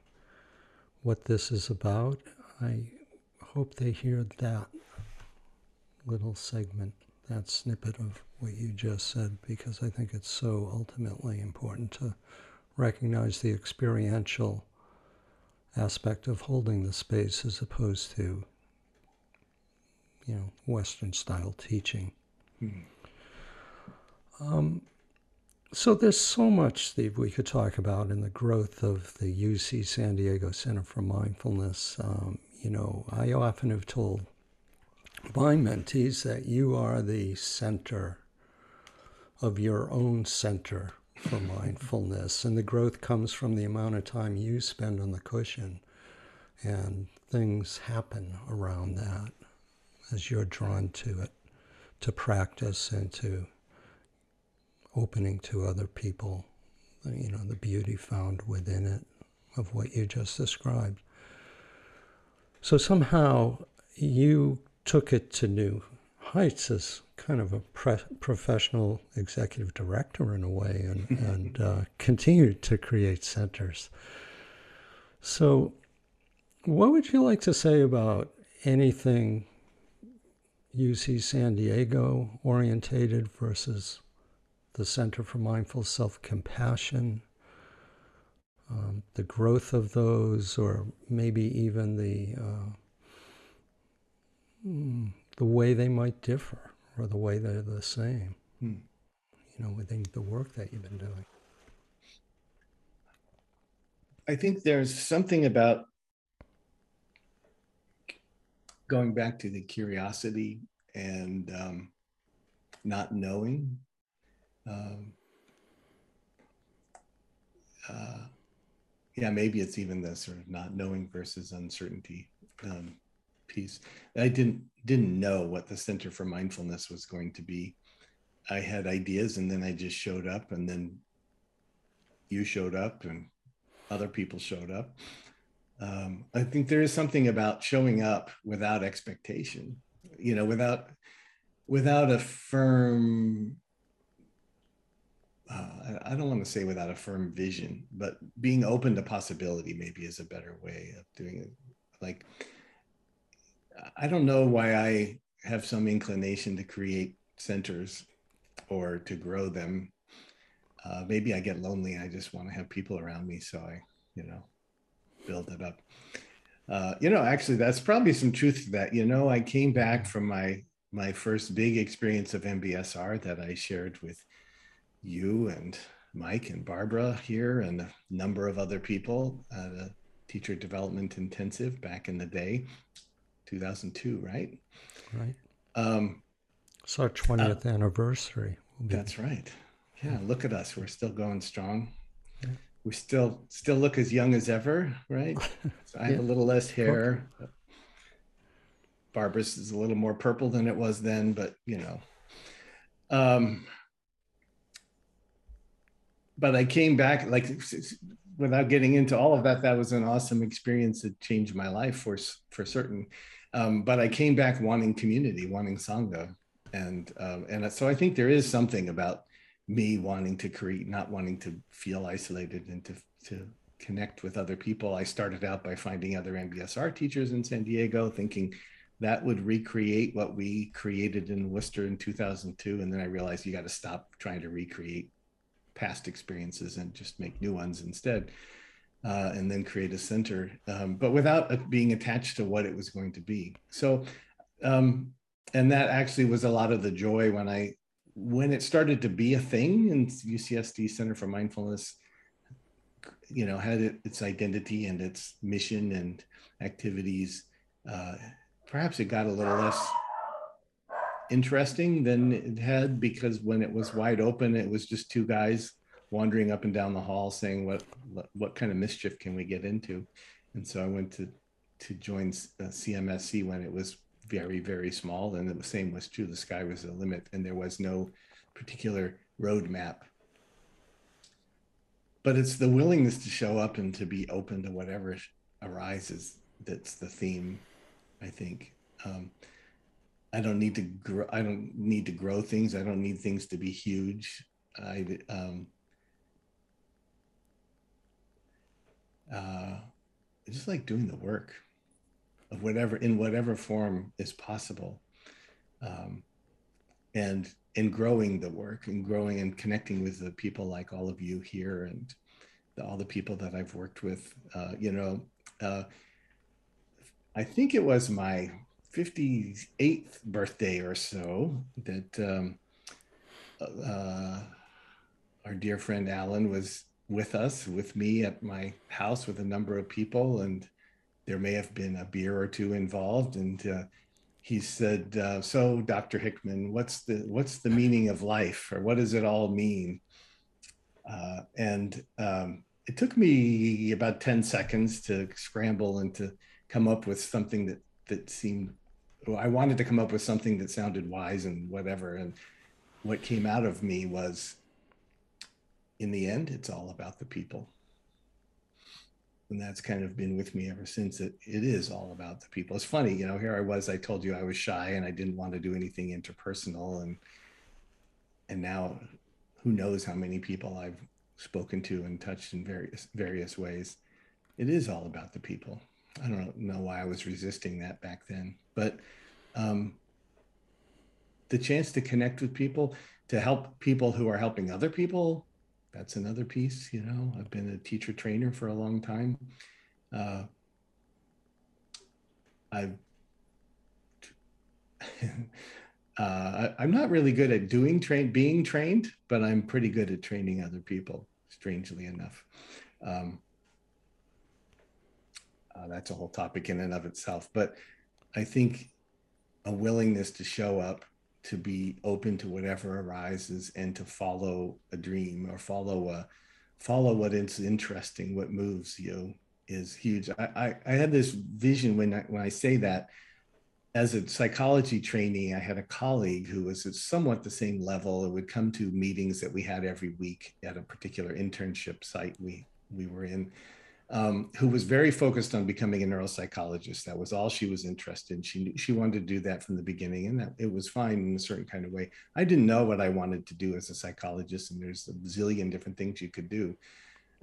what this is about. I hope they hear that little segment, that snippet of what you just said, because I think it's so ultimately important to recognize the experiential aspect of holding the space as opposed to Western-style teaching. So there's so much, Steve, we could talk about in the growth of the UC San Diego Center for Mindfulness. I often have told my mentees that you are the center of your own center for mindfulness, and the growth comes from the amount of time you spend on the cushion, and things happen around that as you're drawn to it, to practice and to opening to other people, the beauty found within it of what you just described. So somehow you took it to new heights as kind of a professional executive director in a way, and continued to create centers. So what would you like to say about anything UC San Diego orientated versus the Center for Mindful Self-Compassion, the growth of those, or maybe even the way they might differ, or the way they're the same, within the work that you've been doing? I think there's something about going back to the curiosity and not knowing. Yeah, maybe it's even the sort of not knowing versus uncertainty piece. I didn't know what the Center for Mindfulness was going to be. I had ideas, and then I just showed up, and then you showed up, and other people showed up. I think there is something about showing up without expectation, you know, without a firm, I don't want to say without a firm vision, but being open to possibility maybe is a better way of doing it. Like, I don't know why I have some inclination to create centers or to grow them. Maybe I get lonely. I just want to have people around me. So I, you know, build it up. You know, actually, that's probably some truth to that. You know, I came back from my first big experience of MBSR that I shared with you and Mike and Barbara here and a number of other people at a teacher development intensive back in the day, 2002, right? Right. It's our 20th anniversary. That's right. Yeah, look at us. We're still going strong. Yeah. We still look as young as ever, right? So I have a little less hair. Okay. Barbara's is a little more purple than it was then, but you know. But I came back, like, without getting into all of that, that was an awesome experience that changed my life for certain. But I came back wanting community, wanting Sangha. And so I think there is something about me wanting to create, not wanting to feel isolated, and to connect with other people. I started out by finding other MBSR teachers in San Diego, thinking that would recreate what we created in Worcester in 2002. And then I realized you got to stop trying to recreate past experiences and just make new ones instead, and then create a center, but without being attached to what it was going to be. So, and that actually was a lot of the joy when it started to be a thing, and UCSD Center for Mindfulness, you know, had its identity and its mission and activities. Perhaps it got a little less interesting than it had, because when it was wide open, it was just two guys wandering up and down the hall saying, what kind of mischief can we get into? And so I went to join CMSC when it was very, very small. And the same was true. The sky was the limit, and there was no particular roadmap. But it's the willingness to show up and to be open to whatever arises. That's the theme, I think. I don't need to grow things. I don't need things to be huge. I just like doing the work of whatever, in whatever form is possible, and growing the work and growing and connecting with the people like all of you here and all the people that I've worked with. You know, I think it was my 58th birthday or so that our dear friend Alan was with me at my house with a number of people, and there may have been a beer or two involved. And he said, so Dr. Hickman, what's the meaning of life, or what does it all mean? It took me about 10 seconds to scramble and to come up with something I wanted to come up with something that sounded wise and whatever. And what came out of me was, in the end, it's all about the people. And that's kind of been with me ever since. It is all about the people. It's funny, you know, here I told you I was shy and I didn't want to do anything interpersonal. And now who knows how many people I've spoken to and touched in various ways. It is all about the people. I don't know why I was resisting that back then, but the chance to connect with people, to help people who are helping other people, that's another piece. You know, I've been a teacher trainer for a long time. I'm not really good at being trained, but I'm pretty good at training other people, strangely enough. That's a whole topic in and of itself, but I think a willingness to show up to be open to whatever arises and to follow a dream or follow what is interesting, what moves you is huge. I had this vision when I say that, as a psychology trainee, I had a colleague who was at somewhat the same level. It would come to meetings that we had every week at a particular internship site we were in, who was very focused on becoming a neuropsychologist. That was all she was interested in. She wanted to do that from the beginning, and that, it was fine in a certain kind of way. I didn't know what I wanted to do as a psychologist, and there's a zillion different things you could do.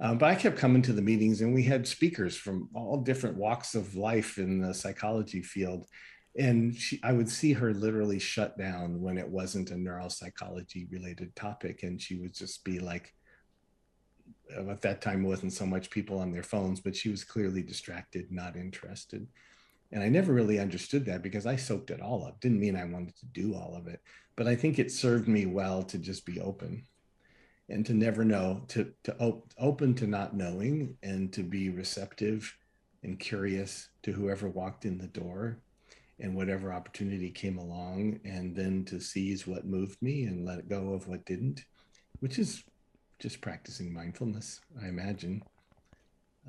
But I kept coming to the meetings, and we had speakers from all different walks of life in the psychology field. And I would see her literally shut down when it wasn't a neuropsychology related topic. And she would just be like, at that time, wasn't so much people on their phones, but she was clearly distracted, not interested. And I never really understood that because I soaked it all up. Didn't mean I wanted to do all of it, but I think it served me well to just be open and to never know, to open to not knowing and to be receptive and curious to whoever walked in the door and whatever opportunity came along, and then to seize what moved me and let go of what didn't, which is just practicing mindfulness, I imagine.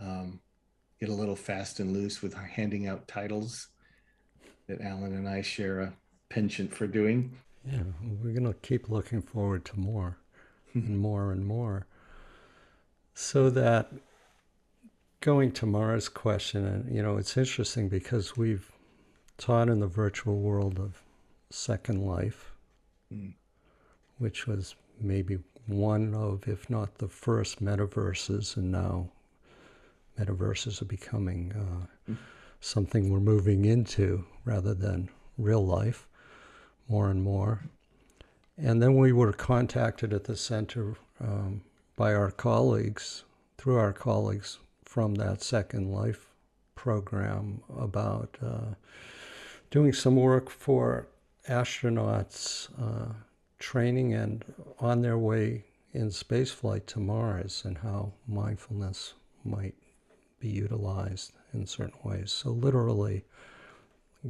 Get a little fast and loose with handing out titles that Alan and I share a penchant for doing. Yeah, we're gonna keep looking forward to more and more and more. So that, going to Mara's question, and you know, it's interesting because we've taught in the virtual world of Second Life, which was maybe one of, if not the first metaverses, and now metaverses are becoming something we're moving into rather than real life more and more. And then we were contacted at the center by our colleagues, through our colleagues from that Second Life program about doing some work for astronauts training and on their way in spaceflight to Mars, and how mindfulness might be utilized in certain ways. So literally,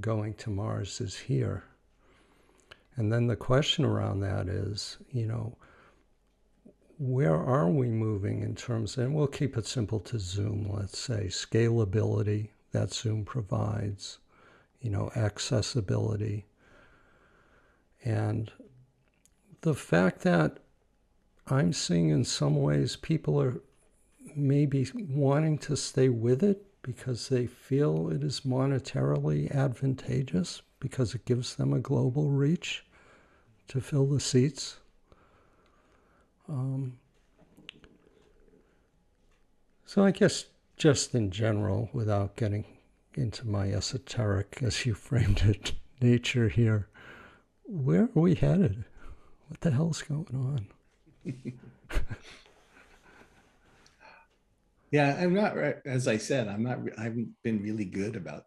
going to Mars is here. And then the question around that is, you know, where are we moving in terms of, and we'll keep it simple to Zoom, let's say, scalability that Zoom provides, you know, accessibility, and the fact that I'm seeing in some ways people are maybe wanting to stay with it because they feel it is monetarily advantageous, because it gives them a global reach to fill the seats. So I guess just in general, without getting into my esoteric, as you framed it, nature here, where are we headed? What the hell's going on? Yeah, I'm not, as I said, I haven't been really good about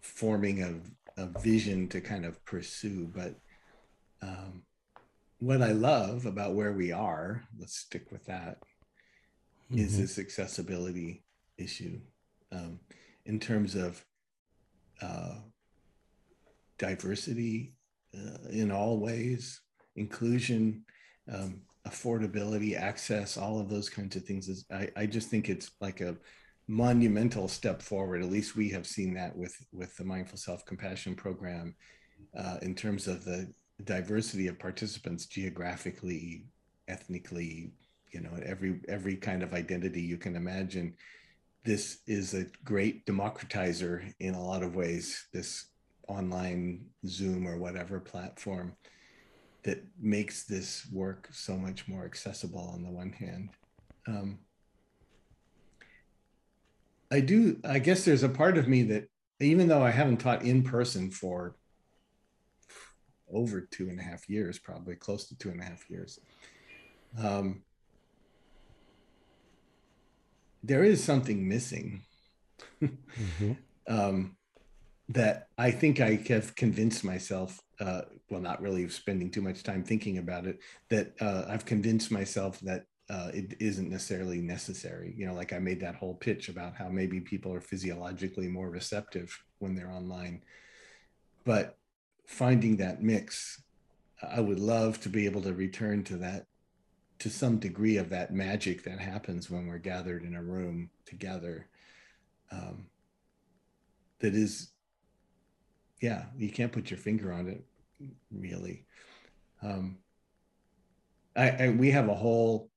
forming a vision to kind of pursue, but what I love about where we are, let's stick with that, is this accessibility issue in terms of diversity in all ways, inclusion, affordability, access, all of those kinds of things. I just think it's like a monumental step forward. At least we have seen that with the Mindful Self-Compassion program in terms of the diversity of participants geographically, ethnically, you know, every kind of identity you can imagine. This is a great democratizer in a lot of ways, this online Zoom or whatever platform that makes this work so much more accessible on the one hand. I guess there's a part of me that, even though I haven't taught in person for over 2.5 years, probably close to 2.5 years. There is something missing that I think I have convinced myself, well, not really spending too much time thinking about it, that I've convinced myself that it isn't necessarily necessary. You know, like I made that whole pitch about how maybe people are physiologically more receptive when they're online, but finding that mix. I would love to be able to return to that, to some degree of that magic that happens when we're gathered in a room together. That is, yeah, you can't put your finger on it, really. We have a whole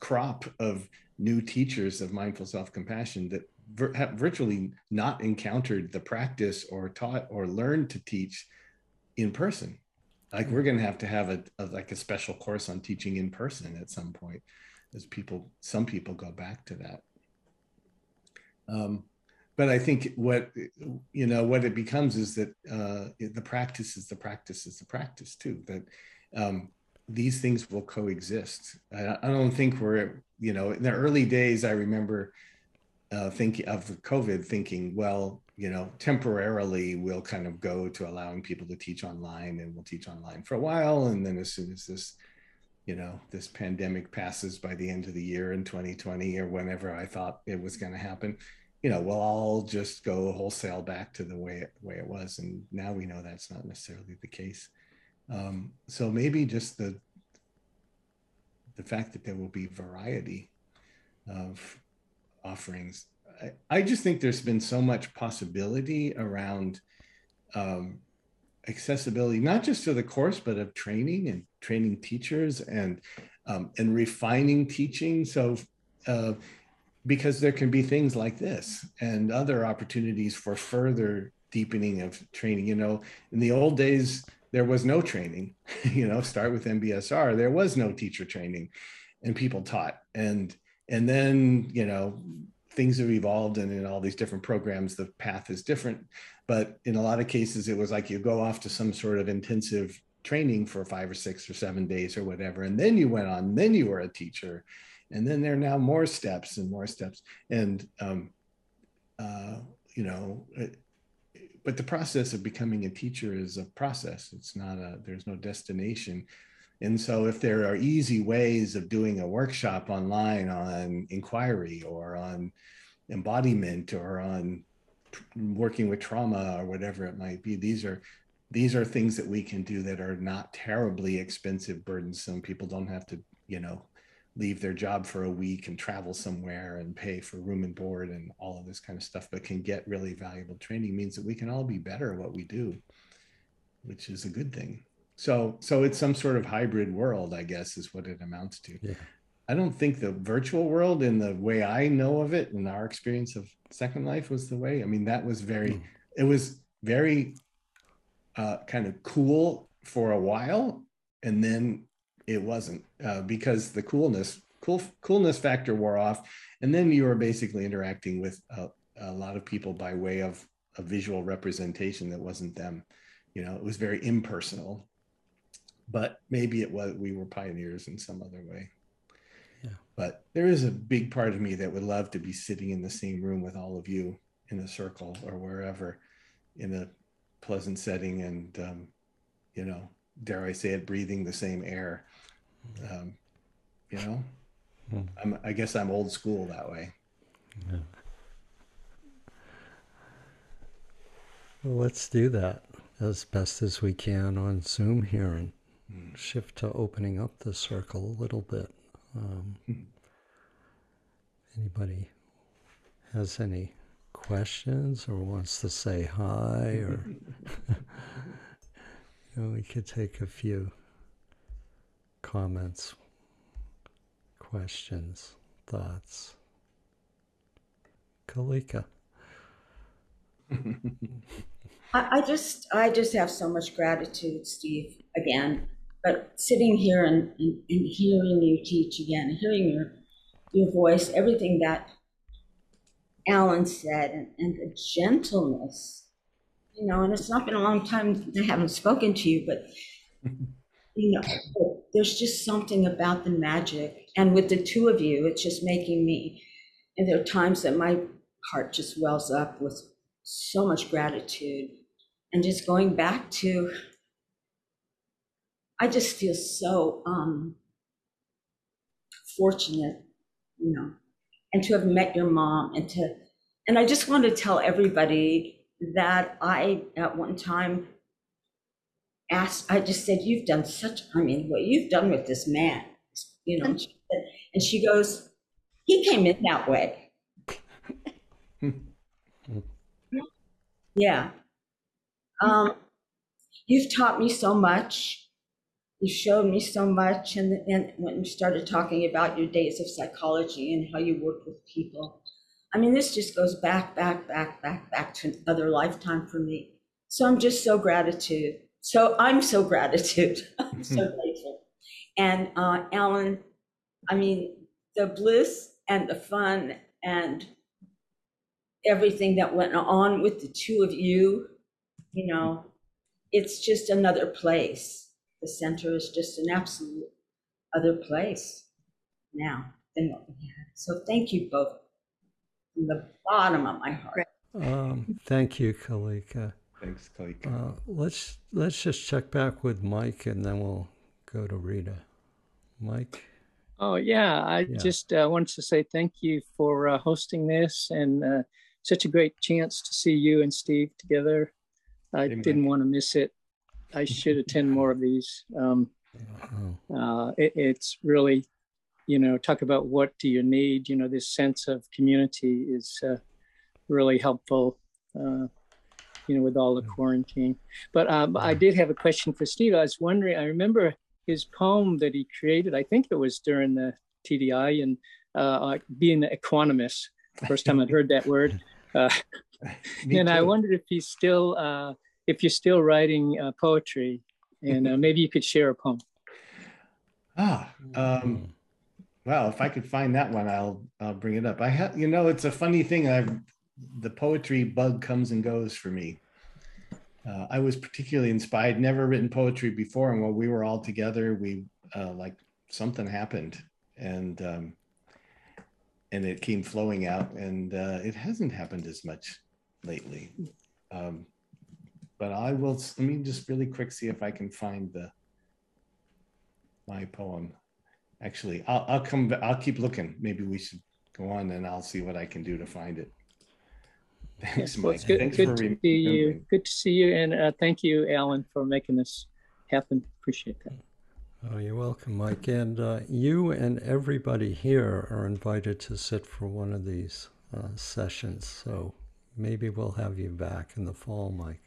crop of new teachers of mindful self-compassion that have virtually not encountered the practice or taught or learned to teach in person. Like, we're going to have a special course on teaching in person at some point, as some people go back to that. But I think what it becomes is that the practice too, that these things will coexist. I don't think we're, in the early days, I remember thinking of COVID, thinking, well, temporarily we'll kind of go to allowing people to teach online, and we'll teach online for a while. And then as soon as this, this pandemic passes by the end of the year in 2020 or whenever I thought it was going to happen, we'll all just go wholesale back to the way it was. And now we know that's not necessarily the case. So maybe just the fact that there will be variety of offerings. I just think there's been so much possibility around accessibility, not just to the course, but of training and training teachers and refining teaching. So, because there can be things like this and other opportunities for further deepening of training. In the old days, there was no training, start with MBSR, there was no teacher training and people taught. And then, things have evolved, and in all these different programs, the path is different. But in a lot of cases, it was like you go off to some sort of intensive training for 5 or 6 or 7 days or whatever. And then you went on, then you were a teacher. And then there are now more steps and more steps. And, but the process of becoming a teacher is a process. It's not there's no destination. And so if there are easy ways of doing a workshop online on inquiry or on embodiment or on working with trauma or whatever it might be, these are things that we can do that are not terribly expensive, burdensome. People don't have to, leave their job for a week and travel somewhere and pay for room and board and all of this kind of stuff, but can get really valuable training. Means that we can all be better at what we do, which is a good thing. So it's some sort of hybrid world, I guess, is what it amounts to. Yeah. I don't think the virtual world, in the way I know of it, and our experience of Second Life, was the way. I mean, that was very kind of cool for a while, and then it wasn't, because the coolness factor wore off, and then you were basically interacting with a lot of people by way of a visual representation that wasn't them. It was very impersonal. But maybe it was, we were pioneers in some other way. Yeah. But there is a big part of me that would love to be sitting in the same room with all of you in a circle or wherever, in a pleasant setting, and, dare I say it, breathing the same air. I guess I'm old school that way. Yeah. Well, let's do that as best as we can on Zoom here, and shift to opening up the circle a little bit. Anybody has any questions or wants to say hi, or we could take a few comments, questions, thoughts. Kalika. I just have so much gratitude, Steve, again, but sitting here and hearing you teach again, hearing your voice, everything that Alan said, and the gentleness, and it's not been a long time I haven't spoken to you, but, there's just something about the magic. And with the two of you, it's just making me, and there are times that my heart just wells up with so much gratitude. And just going back to, I just feel so fortunate, and to have met your mom, and I just want to tell everybody that I, at one time, asked, I just said, you've done such, I mean, what you've done with this man, you know, and she goes, he came in that way. Yeah. You've taught me so much. You showed me so much. And when you started talking about your days of psychology and how you work with people, I mean, this just goes back to another lifetime for me. So I'm just so gratitude. So I'm so gratitude. I'm so grateful. And Alan, I mean, the bliss and the fun and everything that went on with the two of you, you know, it's just another place. The center is just an absolute other place now than what we had. So thank you both from the bottom of my heart. Thank you, Kalika. Thanks, Kalika. Let's just check back with Mike, and then we'll go to Rita. Mike? Oh, yeah. I just wanted to say thank you for hosting this, and such a great chance to see you and Steve together. I didn't want to miss it. I should attend more of these. It's really, you know, talk about what do you need, you know, this sense of community is really helpful, you know, with all the quarantine. But I did have a question for Steve. I was wondering, I remember his poem that he created, I think it was during the TDI, and being an equanimous, first time I'd heard that word. And I wondered if he's still, if you're still writing poetry, and maybe you could share a poem. Well, if I could find that one, I'll bring it up. I have, you know, it's a funny thing. The poetry bug comes and goes for me. I was particularly inspired, never written poetry before, and while we were all together, we like something happened, and it came flowing out, and it hasn't happened as much lately. But I will, let me just really quick see if I can find my poem. Actually, I'll keep looking. Maybe we should go on, and I'll see what I can do to find it. Thanks, Mike. Well, Thanks for remembering. Good to see you, and thank you, Alan, for making this happen. Appreciate that. Oh, you're welcome, Mike. And you and everybody here are invited to sit for one of these sessions. So maybe we'll have you back in the fall, Mike.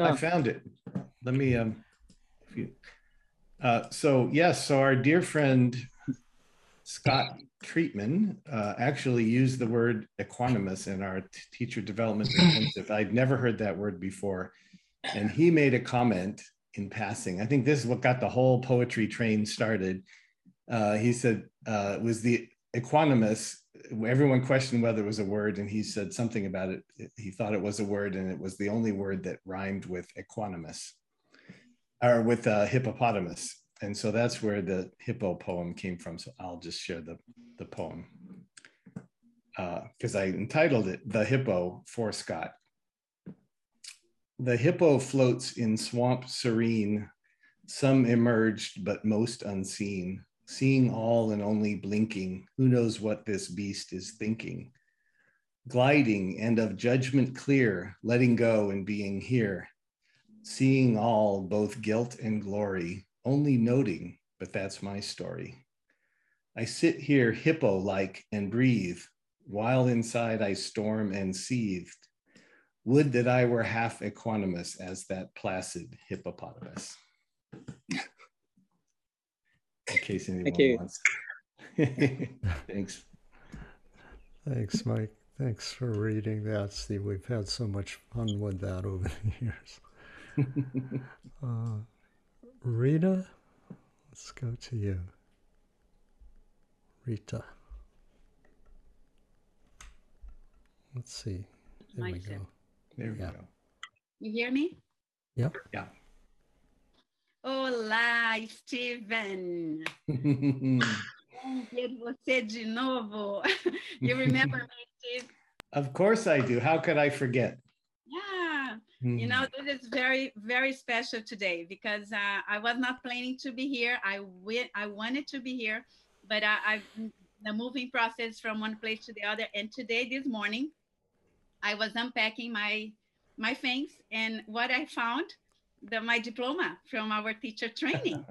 I found it. Let me, if you, so our dear friend, Scott Treatman, actually used the word equanimous in our teacher development intensive. I'd never heard that word before. And he made a comment in passing. I think this is what got the whole poetry train started. He said, was the equanimous, everyone questioned whether it was a word, and he said something about it. He thought it was a word, and it was the only word that rhymed with equanimous, or with hippopotamus. And so that's where the hippo poem came from. So I'll just share the poem, because I entitled it, The Hippo for Scott. The hippo floats in swamp serene, some emerged, but most unseen, seeing all and only blinking, who knows what this beast is thinking. Gliding and of judgment clear, letting go and being here, seeing all, both guilt and glory, only noting, but that's my story. I sit here hippo-like and breathe, while inside I storm and seethe. Would that I were half equanimous as that placid hippopotamus. In case anyone wants. Thanks. Thanks, Mike. Thanks for reading that, Steve. We've had so much fun with that over the years. Rita, let's go to you. Rita. Let's see. There we go. There we go. You hear me? Yep. Yeah. Olá, Stephen. Bom ver você de novo. You remember me, Steve? Of course I do. How could I forget? Yeah. You know, this is very, very special today, because I was not planning to be here. I wanted to be here, but the moving process from one place to the other. And today, this morning, I was unpacking my things, and what I found my diploma from our teacher training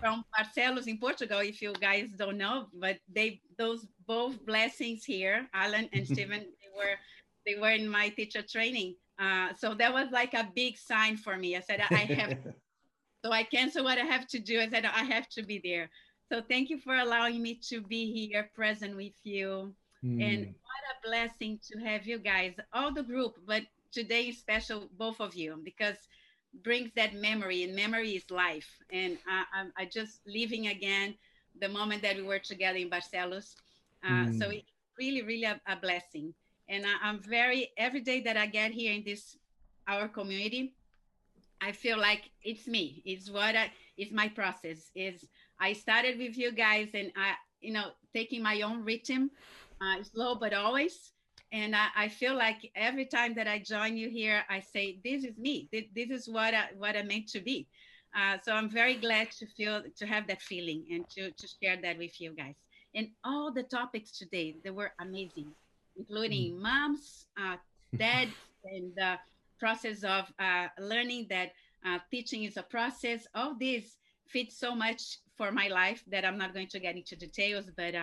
from Barcelos in Portugal, if you guys don't know, but they, those both blessings here, Alan and Stephen, they were in my teacher training. So that was like a big sign for me. I said, I have, so I canceled what I have to do. I said, I have to be there. So thank you for allowing me to be here present with you. Mm. And what a blessing to have you guys, all the group, but today is special, both of you, because brings that memory, and memory is life. And I just living again the moment that we were together in Barcelos. So it's really, really a blessing. And I'm very, every day that I get here in this, our community, I feel like it's me, it's what I, it's my process. Is I started with you guys and I, you know, taking my own rhythm, slow, but always. And I feel like every time that I join you here, I say, this is me. This is what I meant to be. So I'm very glad to have that feeling and to share that with you guys. And all the topics today, they were amazing, including moms, dads, and the process of learning that teaching is a process. All this fits so much for my life that I'm not going to get into details, but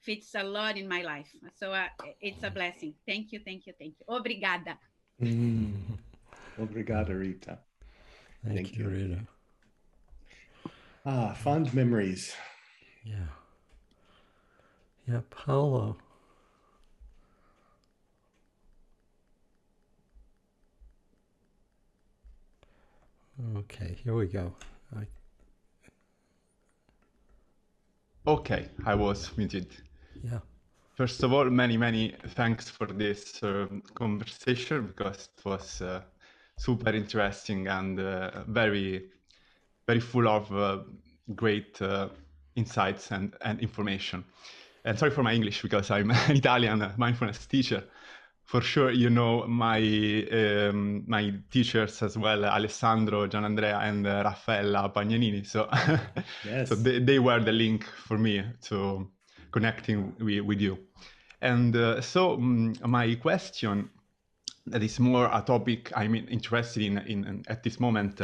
fits a lot in my life. So it's a blessing. Thank you, thank you, thank you. Obrigada. Obrigada, Rita. Thank you, Rita. Ah, fond memories. Yeah. Yeah, Paulo. Okay, here we go. Okay, I was muted. Yeah. First of all, many, many thanks for this conversation, because it was super interesting and very, very full of great insights and information. And sorry for my English, because I'm an Italian mindfulness teacher. For sure, you know my teachers as well, Alessandro Gianandrea and Raffaella Pagnanini. So, yes. So they were the link for me to connecting with you. And so my question, that is more a topic I'm interested in at this moment,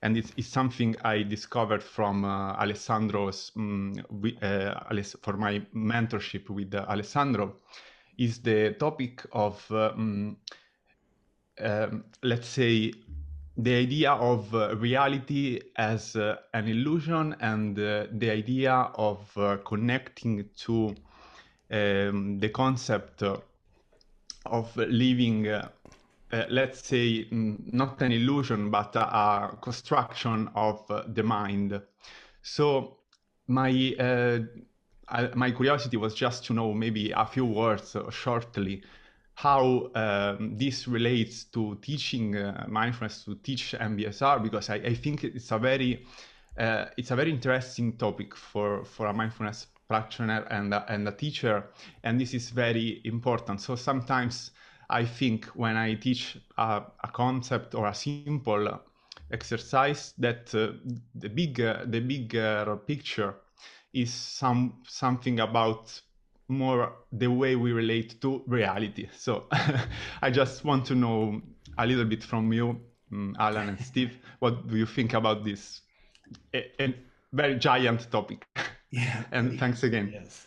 and it's something I discovered from Alessandro's, for my mentorship with Alessandro, is the topic of, let's say, the idea of reality as an illusion, and the idea of connecting to the concept of living, let's say, not an illusion, but a construction of the mind. So my my curiosity was just to know, maybe a few words shortly, how this relates to teaching mindfulness, to teach MBSR, because I think it's a very interesting topic for a mindfulness practitioner and a teacher, and this is very important. So sometimes I think when I teach a concept or a simple exercise, that the bigger picture is something about more the way we relate to reality. So I just want to know a little bit from you, Alan and Steve, what do you think about this a very giant topic? Yeah. And thanks again. Yes.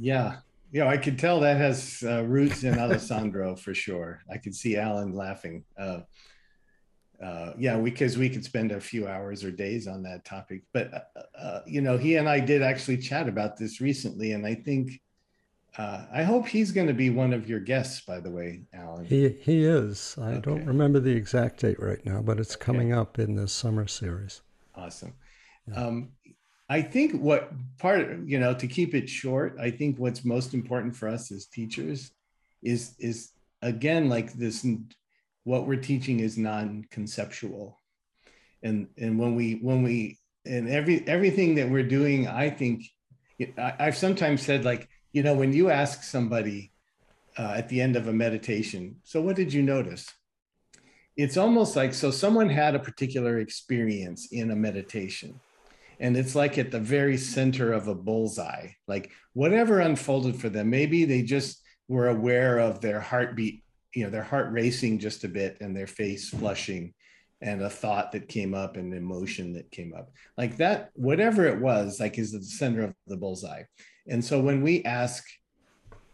Yeah. You know, I could tell that has roots in Alessandro for sure. I could see Alan laughing. Yeah, because we could spend a few hours or days on that topic. But, you know, he and I did actually chat about this recently. And I think, I hope he's going to be one of your guests, by the way, Alan. He is. I don't remember the exact date right now, but it's coming up in the summer series. Awesome. Yeah. I think what you know, to keep it short, I think what's most important for us as teachers is again, like this, what we're teaching is non-conceptual, and when we and everything that we're doing, I think I've sometimes said, like, you know, when you ask somebody at the end of a meditation, so what did you notice? It's almost like, so someone had a particular experience in a meditation, and it's like at the very center of a bullseye, like whatever unfolded for them. Maybe they just were aware of their heartbeat, you know, their heart racing just a bit and their face flushing, and a thought that came up and an emotion that came up, like that, whatever it was, like is the center of the bullseye. And so when we ask,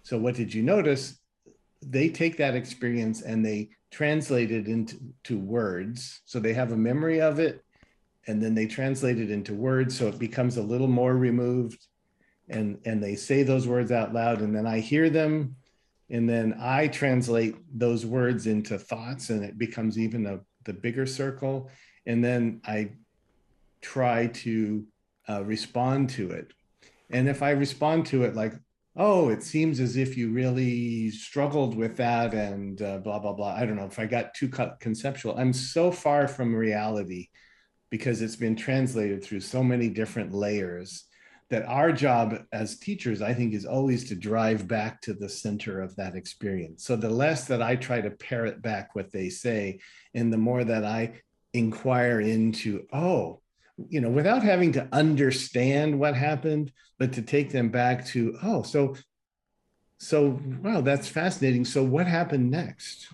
so what did you notice? They take that experience and they translate it into words. So they have a memory of it and then they translate it into words. So it becomes a little more removed, and they say those words out loud, and then I hear them. And then I translate those words into thoughts, and it becomes even the bigger circle. And then I try to respond to it. And if I respond to it like, oh, it seems as if you really struggled with that and blah, blah, blah. I don't know if I got too conceptual. I'm so far from reality because it's been translated through so many different layers that our job as teachers, I think, is always to drive back to the center of that experience. So the less that I try to parrot back what they say, and the more that I inquire into, oh, you know, without having to understand what happened, but to take them back to, oh, so wow, that's fascinating. So what happened next?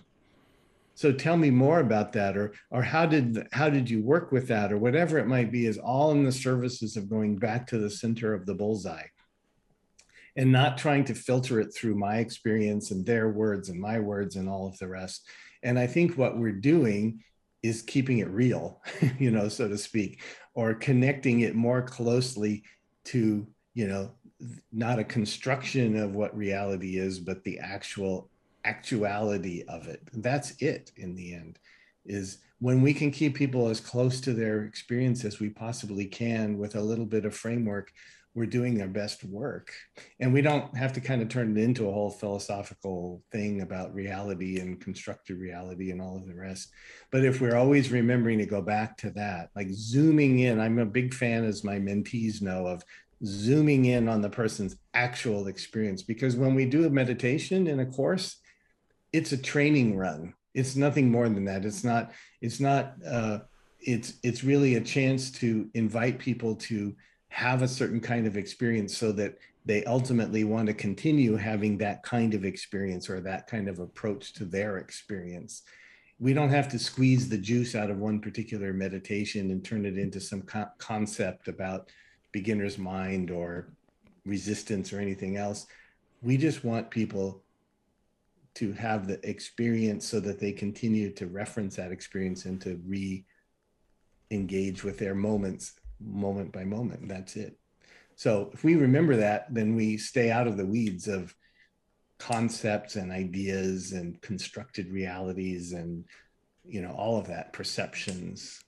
So tell me more about that, or how did you work with that, or whatever it might be, is all in the services of going back to the center of the bullseye and not trying to filter it through my experience and their words and my words and all of the rest. And I think what we're doing is keeping it real, you know, so to speak, or connecting it more closely to, you know, not a construction of what reality is, but the actuality of it. That's it in the end, is when we can keep people as close to their experience as we possibly can with a little bit of framework, we're doing their best work. And we don't have to kind of turn it into a whole philosophical thing about reality and constructed reality and all of the rest. But if we're always remembering to go back to that, like zooming in, I'm a big fan, as my mentees know, of zooming in on the person's actual experience. Because when we do a meditation in a course, it's a training run. It's nothing more than that. It's really a chance to invite people to have a certain kind of experience so that they ultimately want to continue having that kind of experience or that kind of approach to their experience. We don't have to squeeze the juice out of one particular meditation and turn it into some concept about beginner's mind or resistance or anything else. We just want people to have the experience so that they continue to reference that experience and to re-engage with their moments, moment by moment. That's it. So if we remember that, then we stay out of the weeds of concepts and ideas and constructed realities and, you know, all of that, perceptions.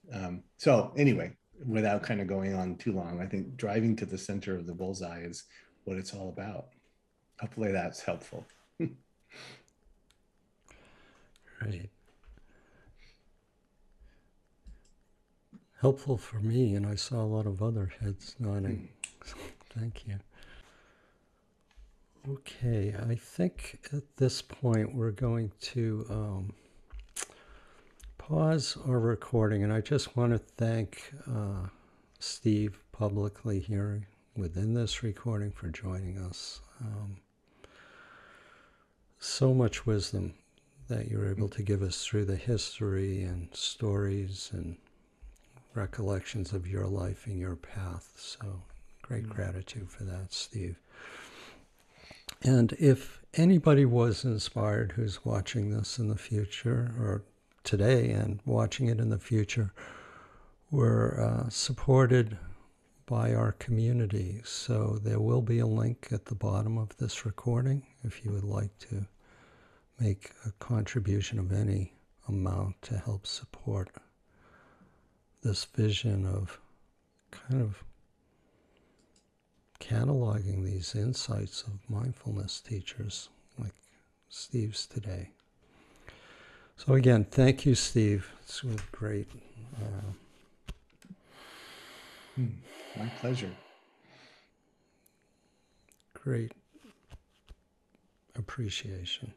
So anyway, without kind of going on too long, I think driving to the center of the bullseye is what it's all about. Hopefully that's helpful. Right. Helpful for me, and I saw a lot of other heads nodding. Thank you. Okay, I think at this point we're going to pause our recording, and I just want to thank Steve publicly here within this recording for joining us. So much wisdom that you're able to give us through the history and stories and recollections of your life and your path. So great gratitude for that, Steve. And if anybody was inspired who's watching this in the future, or today and watching it in the future, we're supported by our community. So there will be a link at the bottom of this recording if you would like to make a contribution of any amount to help support this vision of kind of cataloging these insights of mindfulness teachers like Steve's today. So again, thank you, Steve. It's been great. My pleasure. Great appreciation.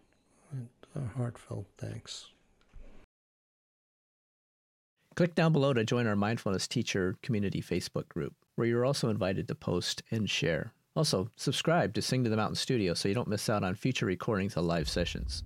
A heartfelt thanks. Click down below to join our Mindfulness Teacher Community Facebook group, where you're also invited to post and share. Also, subscribe to Sing to the Mountain Studio so you don't miss out on future recordings of live sessions.